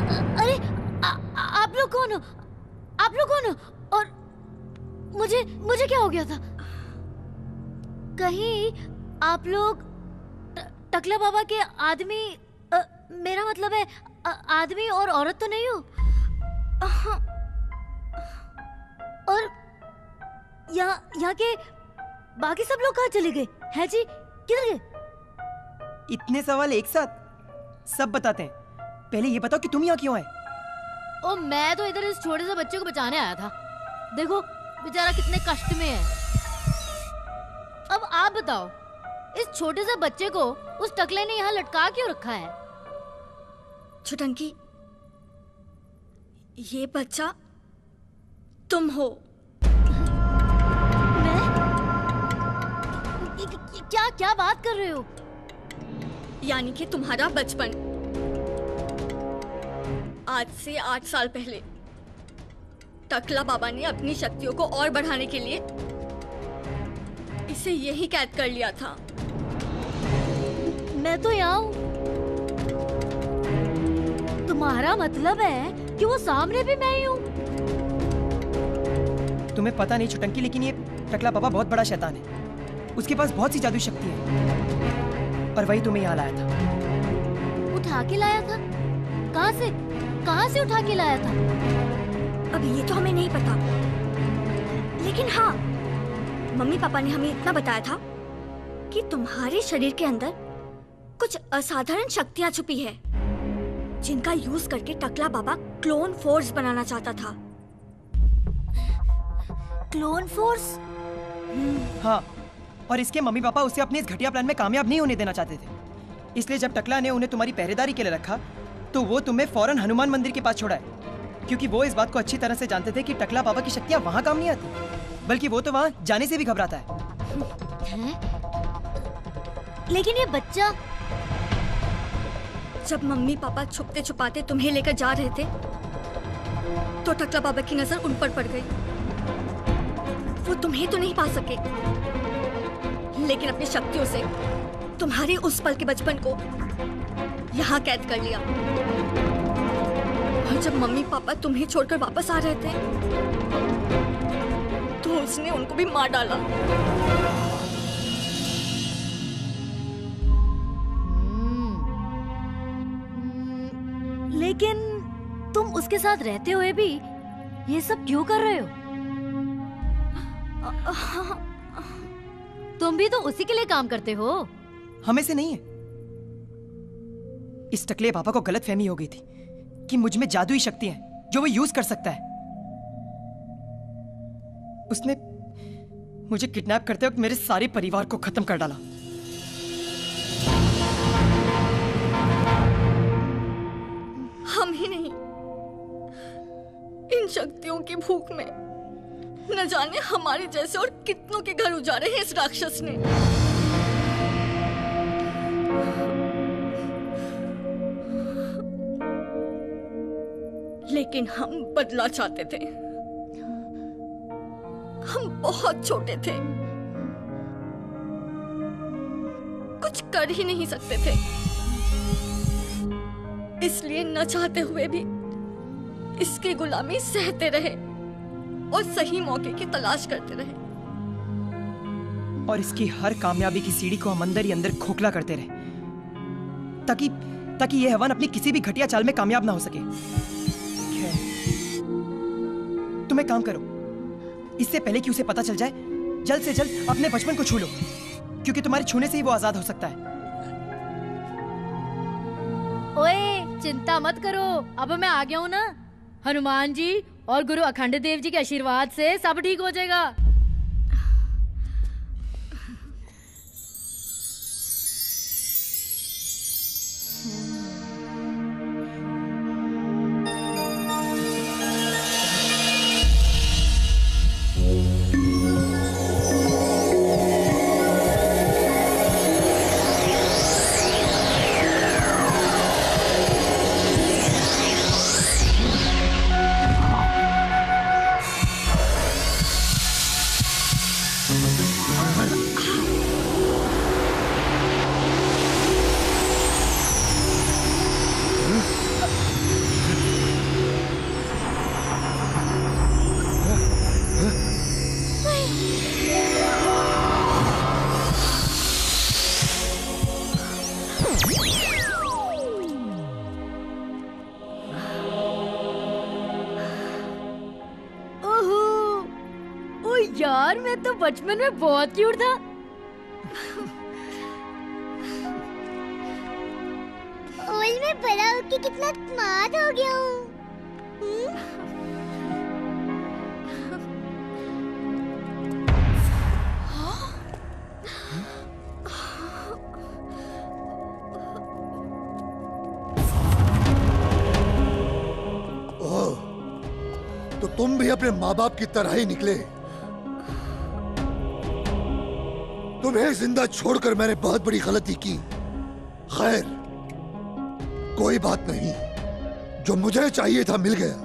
अरे आप लोग कौन हो और मुझे क्या हो गया था? कहीं आप लोग टकला बाबा के आदमी, मेरा मतलब है आदमी और औरत तो नहीं हो? और यहाँ के बाकी सब लोग कहाँ चले गए हैं जी? किधर गए? इतने सवाल एक साथ सब बताते हैं। पहले ये बताओ कि तुम यहाँ क्यों आए? ओ मैं तो इधर इस छोटे से बच्चे को बचाने आया था। देखो बेचारा कितने कष्ट में है। अब आप बताओ इस छोटे से बच्चे को उस टकले ने यहाँ लटका क्यों रखा है? छुटंकी ये बच्चा तुम हो। मैं? क्या क्या बात कर रहे हो? यानी कि तुम्हारा बचपन। आज से 8 साल पहले टकला बाबा ने अपनी शक्तियों को और बढ़ाने के लिए इसे यही कैद कर लिया था। मैं तो यहाँ हूँ। तुम्हारा मतलब है कि वो सामने भी मैं ही हूँ। तुम्हें पता नहीं छुटंकी, लेकिन ये टकला बाबा बहुत बड़ा शैतान है। उसके पास बहुत सी जादुई शक्ति है और वही तुम्हें यहाँ लाया था। उठा के लाया था? कहाँ से उठा के लाया था? अब ये तो हमें नहीं पता, लेकिन हाँ, मम्मी पापा ने हमें इतना बताया था कि तुम्हारे शरीर के अंदर कुछ असाधारण शक्तियाँ छुपी है, जिनका यूज करके टकला बाबा क्लोन फोर्स बनाना चाहता था। Clone force? हाँ, और इसके मम्मी पापा उसे अपने इस घटिया प्लान में कामयाब नहीं होने देना चाहते थे, इसलिए जब टकला ने उन्हें तुम्हारी पहरेदारी के लिए रखा तो वो तुम्हें फौरन हनुमान मंदिर के पास छोड़ा है, क्योंकि वो इस बात को अच्छी तरह से जानते थे कि टकला बाबा की शक्तियाँ वहाँ काम नहीं आती, बल्कि वो तो वहाँ जाने से भी घबराता है। लेकिन ये बच्चा, जब मम्मी पापा छुपते छुपाते तुम्हें लेकर जा रहे थे तो टकला बाबा की नजर उन पर पड़ गई। वो तुम्हें तो नहीं पा सके, लेकिन अपनी शक्तियों से तुम्हारे उस पल के बचपन को यहाँ कैद कर लिया। और जब मम्मी पापा तुम्हें छोड़कर वापस आ रहे थे तो उसने उनको भी मार डाला। लेकिन तुम उसके साथ रहते हुए भी ये सब क्यों कर रहे हो? तुम भी तो उसी के लिए काम करते हो। हमें से नहीं है। इस टकले बाबा को गलतफहमी हो गई थी कि मुझ में जादुई शक्ति है जो वो यूज कर सकता है। उसने मुझे किडनैप करते वक्त मेरे सारे परिवार को खत्म कर डाला। हम ही नहीं, इन शक्तियों की भूख में न जाने हमारे जैसे और कितनों के घर उजाड़े हैं इस राक्षस ने। लेकिन हम बदला चाहते थे। हम बहुत छोटे थे, कुछ कर ही नहीं सकते थे, इसलिए न चाहते हुए भी इसकी गुलामी सहते रहे और सही मौके की तलाश करते रहे। और इसकी हर कामयाबी की सीढ़ी को हम अंदर ही अंदर खोखला करते रहे ताकि यह हवन अपनी किसी भी घटिया चाल में कामयाब ना हो सके। तुम्हें काम करो, इससे पहले कि उसे पता चल जाए, जल्द से जल्द अपने बचपन को छू लो, क्योंकि तुम्हारे छूने से ही वो आजाद हो सकता है। ओए, चिंता मत करो, अब मैं आ गया हूँ ना। हनुमान जी और गुरु अखंड देव जी के आशीर्वाद से सब ठीक हो जाएगा। बचपन में बहुत क्यूट था। ओल में बड़ा होके कितना स्मार्ट हो गया हूँ। तो तुम भी अपने माँ बाप की तरह ही निकले। तुम्हें जिंदा छोड़कर मैंने बहुत बड़ी गलती की। खैर, कोई बात नहीं, जो मुझे चाहिए था मिल गया।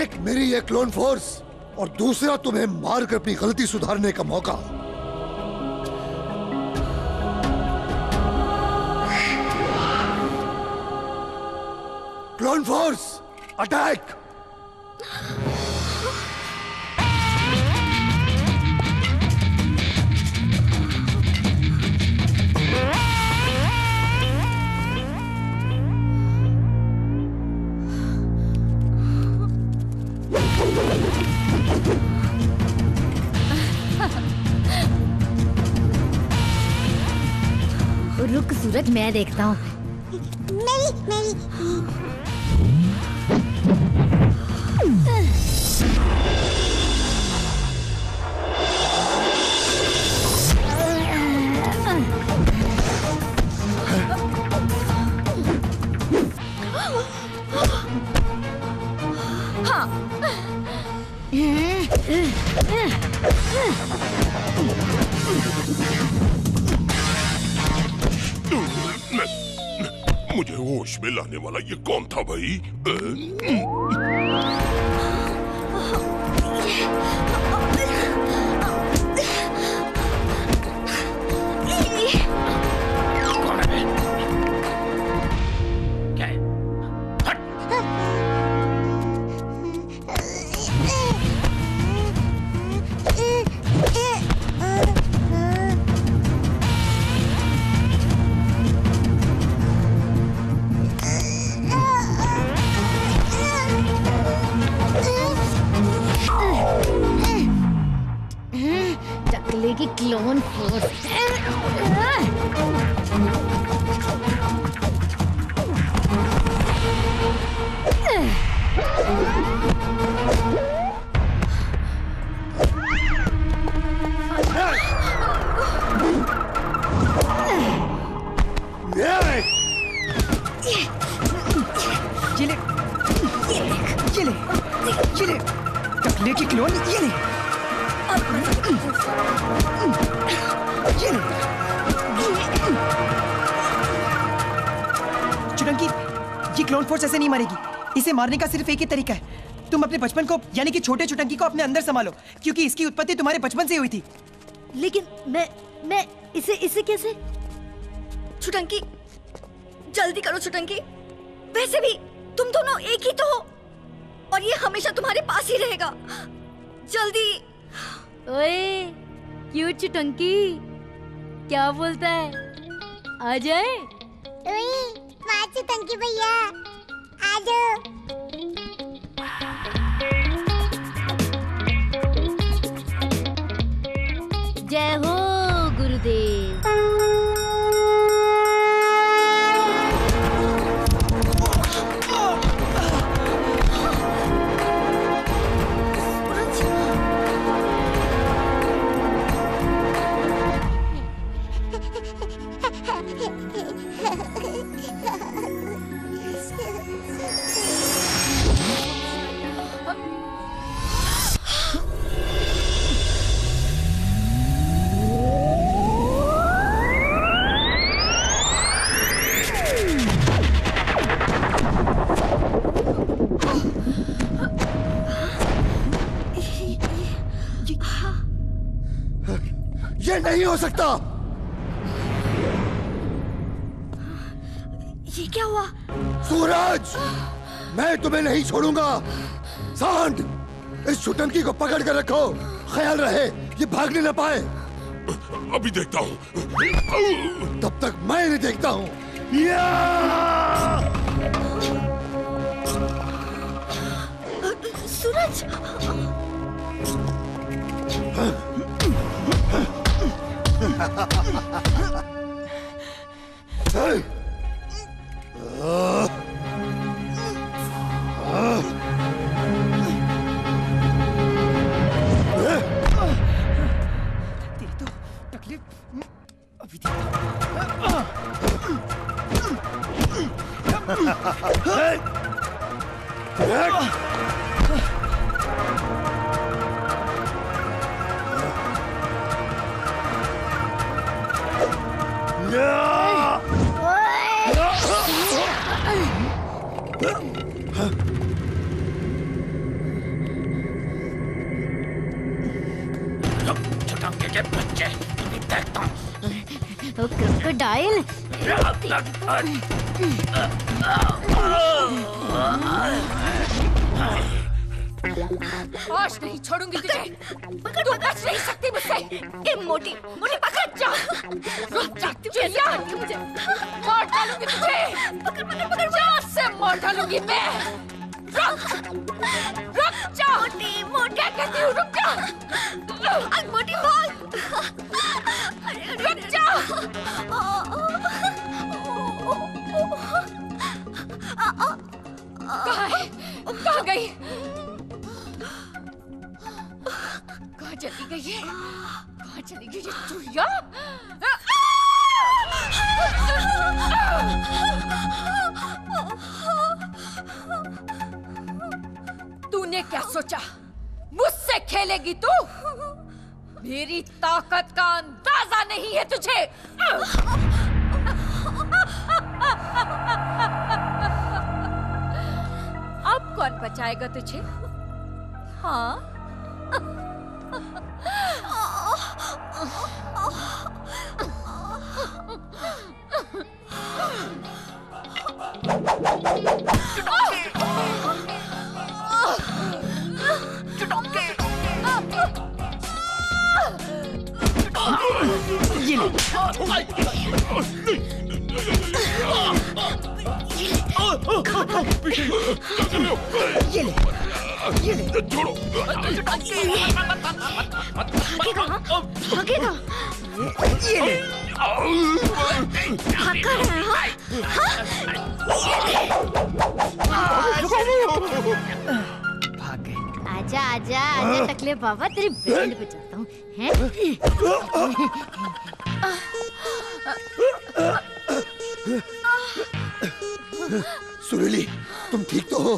एक मेरी ये क्लोन फोर्स और दूसरा तुम्हें मारकर अपनी गलती सुधारने का मौका। Clone force attack. रुक सूरज, मैं देखता हूँ। मुझे होश में लाने वाला ये कौन था भाई? कौन है? क्या है? की क्लोन फोर्स। चिले चिले चिले टकले की क्लोन ये ले। चुटंकी, ये क्लोन फोर्स ऐसे नहीं मारेगी। इसे मारने का सिर्फ एक ही तरीका है। तुम अपने बचपन को यानी कि छोटे चुटंकी को अपने अंदर संभालो, क्योंकि इसकी उत्पत्ति तुम्हारे बचपन से हुई थी। लेकिन मैं इसे कैसे? चुटंकी जल्दी करो चुटंकी, वैसे भी तुम दोनों एक ही तो हो और ये हमेशा तुम्हारे पास ही रहेगा। जल्दी। ओए क्यूट चुटंकी, क्या बोलता है, आ जाए? ओए वाह चुटंकी भैया, आ जाओ। जय हो गुरुदेव। नहीं हो सकता। ये क्या हुआ? सूरज, मैं तुम्हें नहीं छोड़ूंगा। सांड, इस चुटंकी को पकड़ कर रखो। ख्याल रहे ये भागने न पाए। अभी देखता हूँ। तब तक मैं नहीं देखता हूँ। सूरज। के बच्चे देखता हूं। क्रोकोडाइल आज नहीं छोड़ूंगी तुझे। तू बच नहीं सकती मुझसे। मोटी मोटी पकड़ जा। मुझे मार डालूंगी तुझे। पकड़ पकड़ पकड़ जा। से मार डालूंगी मैं। रुक जा मोटी। मोटी कहती हूँ रुक जा। मोटी भाग। रुक जा। कहाँ गई? कहाँ चली गई है? कहाँ चली गई ये चूहिया? तूने क्या सोचा? मुझसे खेलेगी तू? मेरी ताकत का अंदाजा नहीं है तुझे। अब कौन बचाएगा तुझे? हाँ ये ले छोड़ो। भागेगा ये ले। भागा है भागे। आजा आजा आजा टकले बाबा तेरी बैंड बजाता हूँ हैं। सुरीली तुम ठीक तो हो?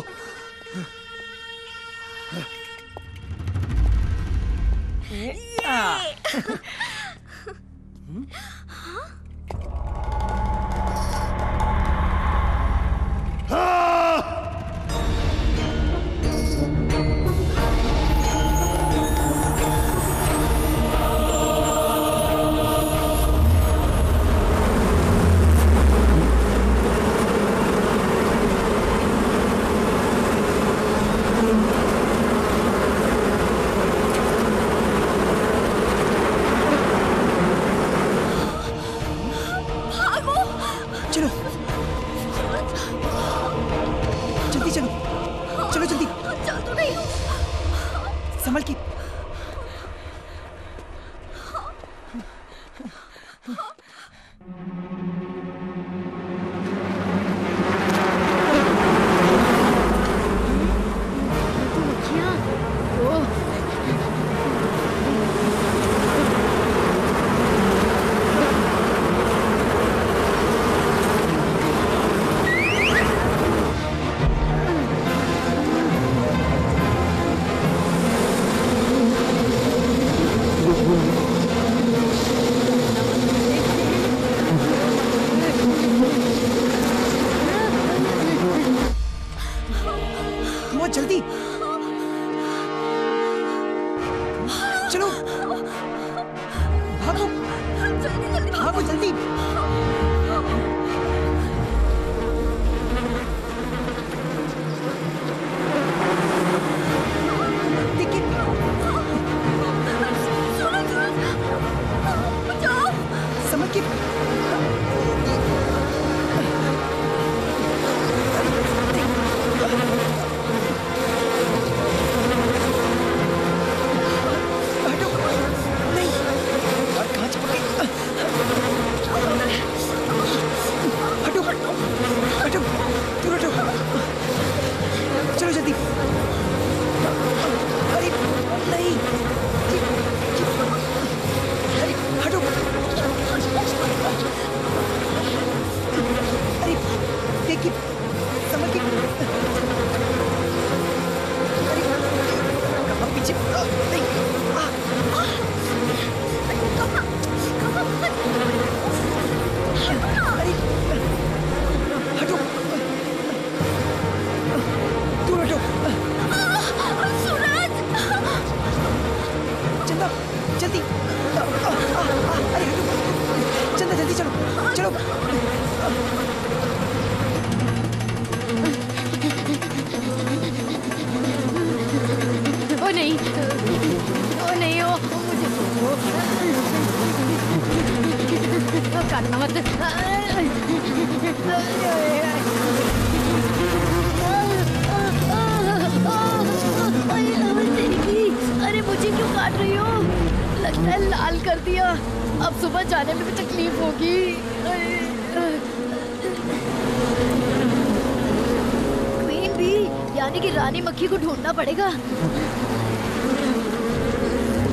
चलो। ओ नहीं हो मुझे करना मत। अरे मुझे क्यों काट रही हो? लगता है लाल कर दिया। अब सुबह जाने में भी तकलीफ होगी। क्वीन भी यानी कि रानी मक्खी को ढूंढना पड़ेगा।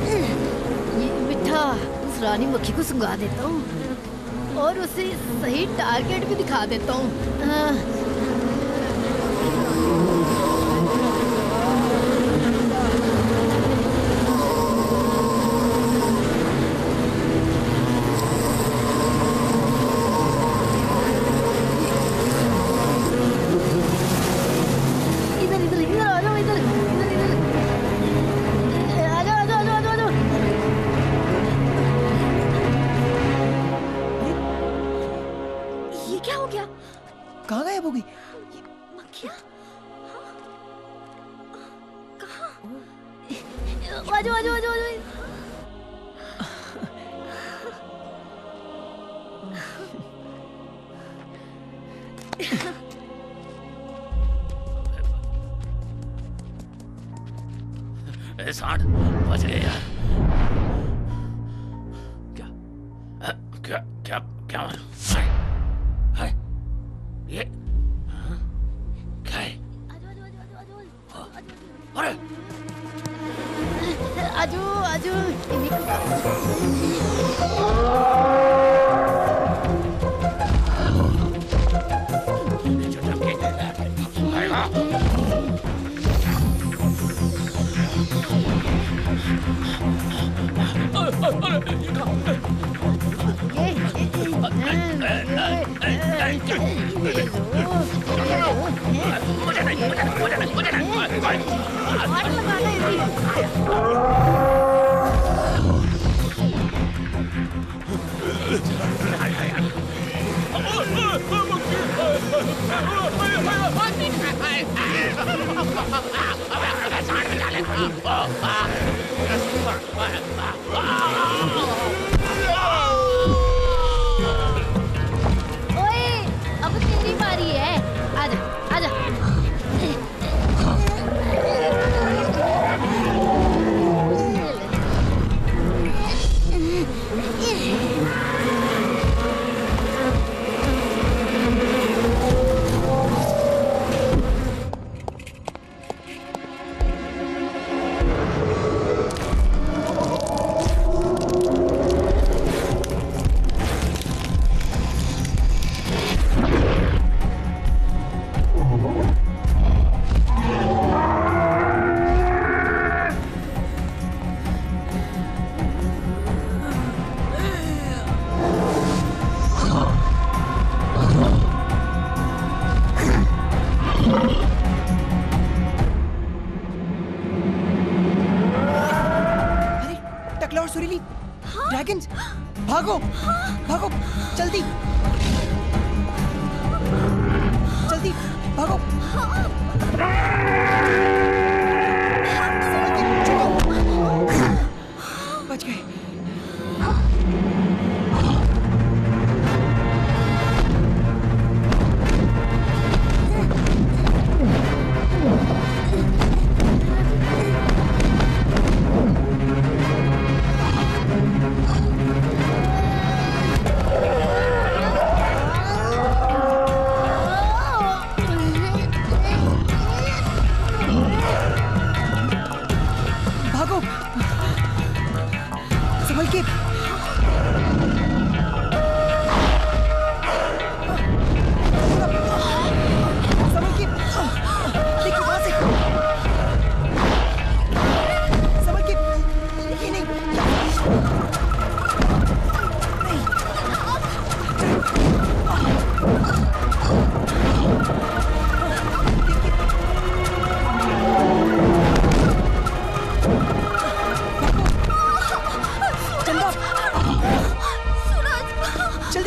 ये मिठा उस रानी मक्खी को सुंघा देता हूँ और उसे सही टारगेट भी दिखा देता हूँ।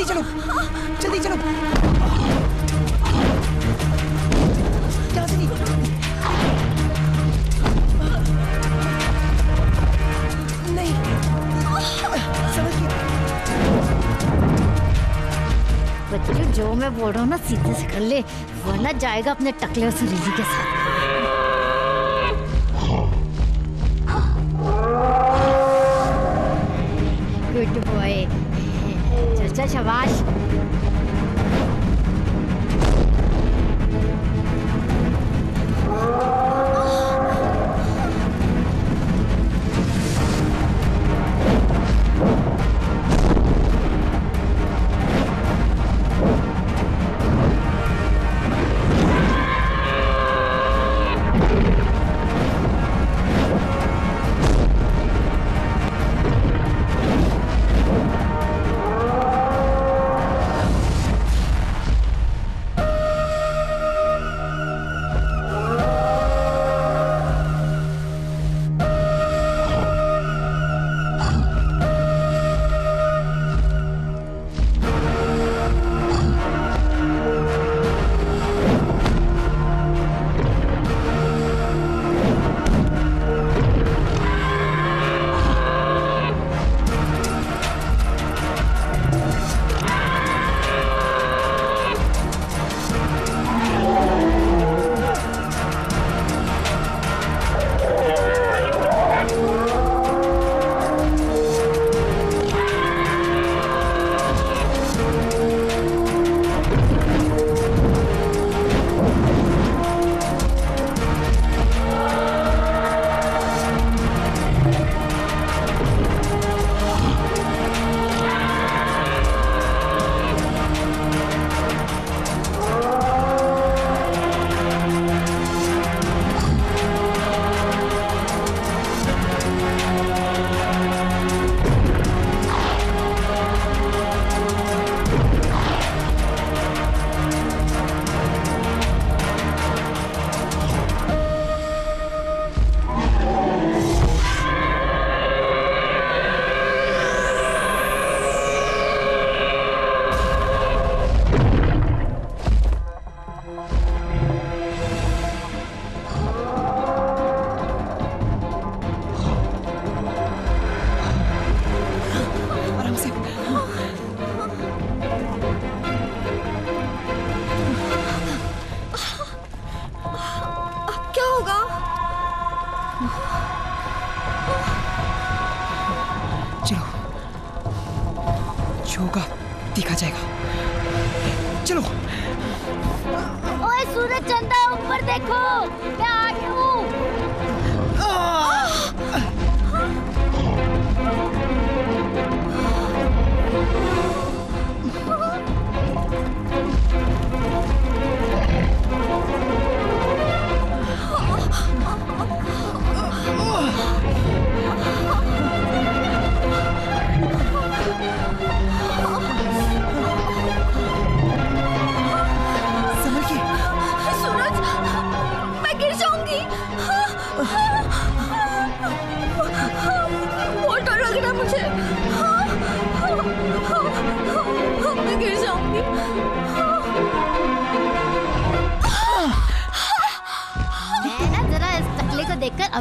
चलो जल्दी चलो। यहाँ से नहीं समझ गई। बच्चे जो मैं बोल रहा हूँ ना सीधे से कर ले, वरना जाएगा अपने टकले और सुरीली के साथ। गुड बॉय चचा, शाबाश।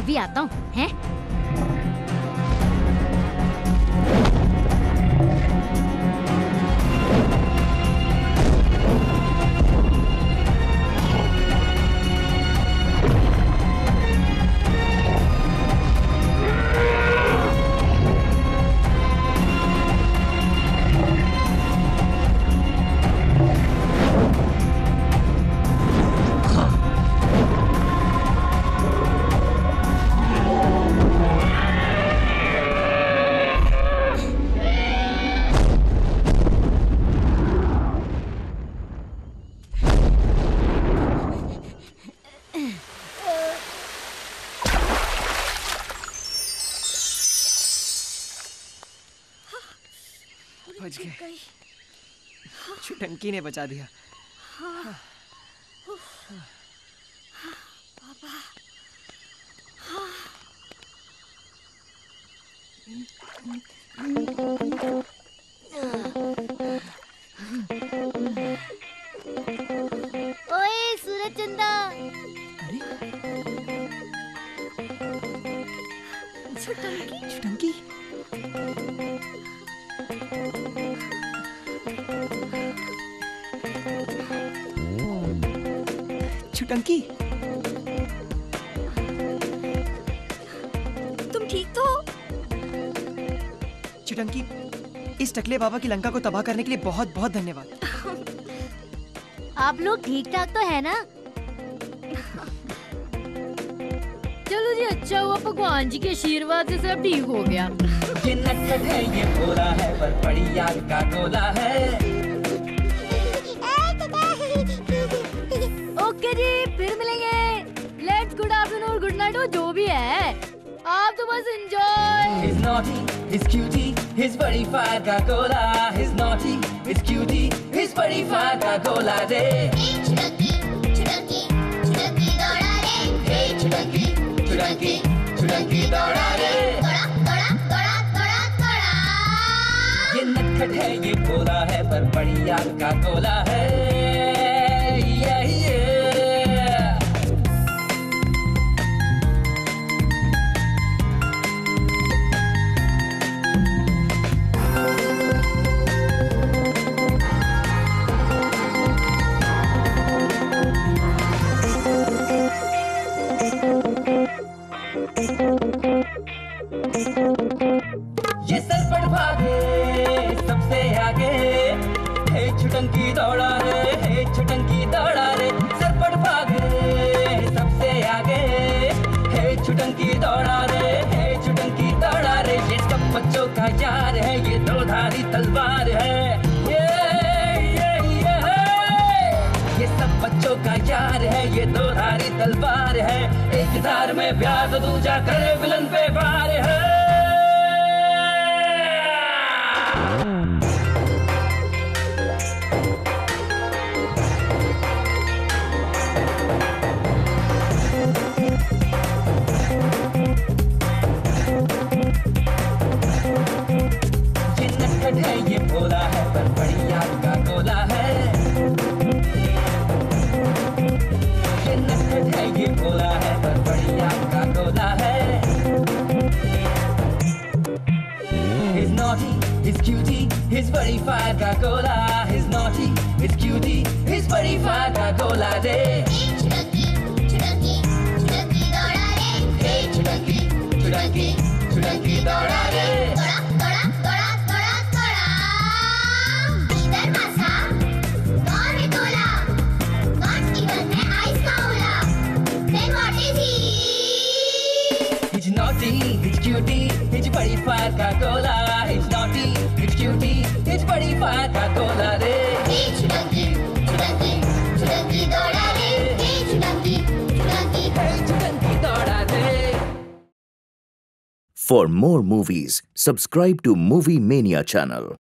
अभी आता हूँ। हैं? छुटंकी ने बचा दिया। हाँ। पापा। हाँ। छुटंकी छुटंकी, तुम ठीक तो हो? छुटंकी, इस टकले बाबा की लंका को तबाह करने के लिए बहुत बहुत धन्यवाद। आप लोग ठीक ठाक तो है ना? चलो जी, अच्छा हुआ भगवान जी के आशीर्वाद से सब ठीक हो गया। ये नटखट है, ये भोला है, पर बड़ी याद का गोला है। ओके जी, फिर मिलेंगे। लेट्स गुड आफ्टरनून और गुड नाइट हो जो भी है, आप तो बस enjoy. He's naughty, he's cutie, he's बड़ी फायर का गोला। He's naughty, he's cutie, he's बड़ी फायर का गोला दे। छुटंकी, छुटंकी, छुटंकी दौड़ा रे। हे छुटंकी, छुटंकी, छुटंकी दौड़ा रे। दौड़ा दौड़ा दौड़ा दौड़ा दौड़ा। ये नटखट है, ये भोला है, पर बड़ी याद का गोला है। For more movies, subscribe to Movie Mania channel.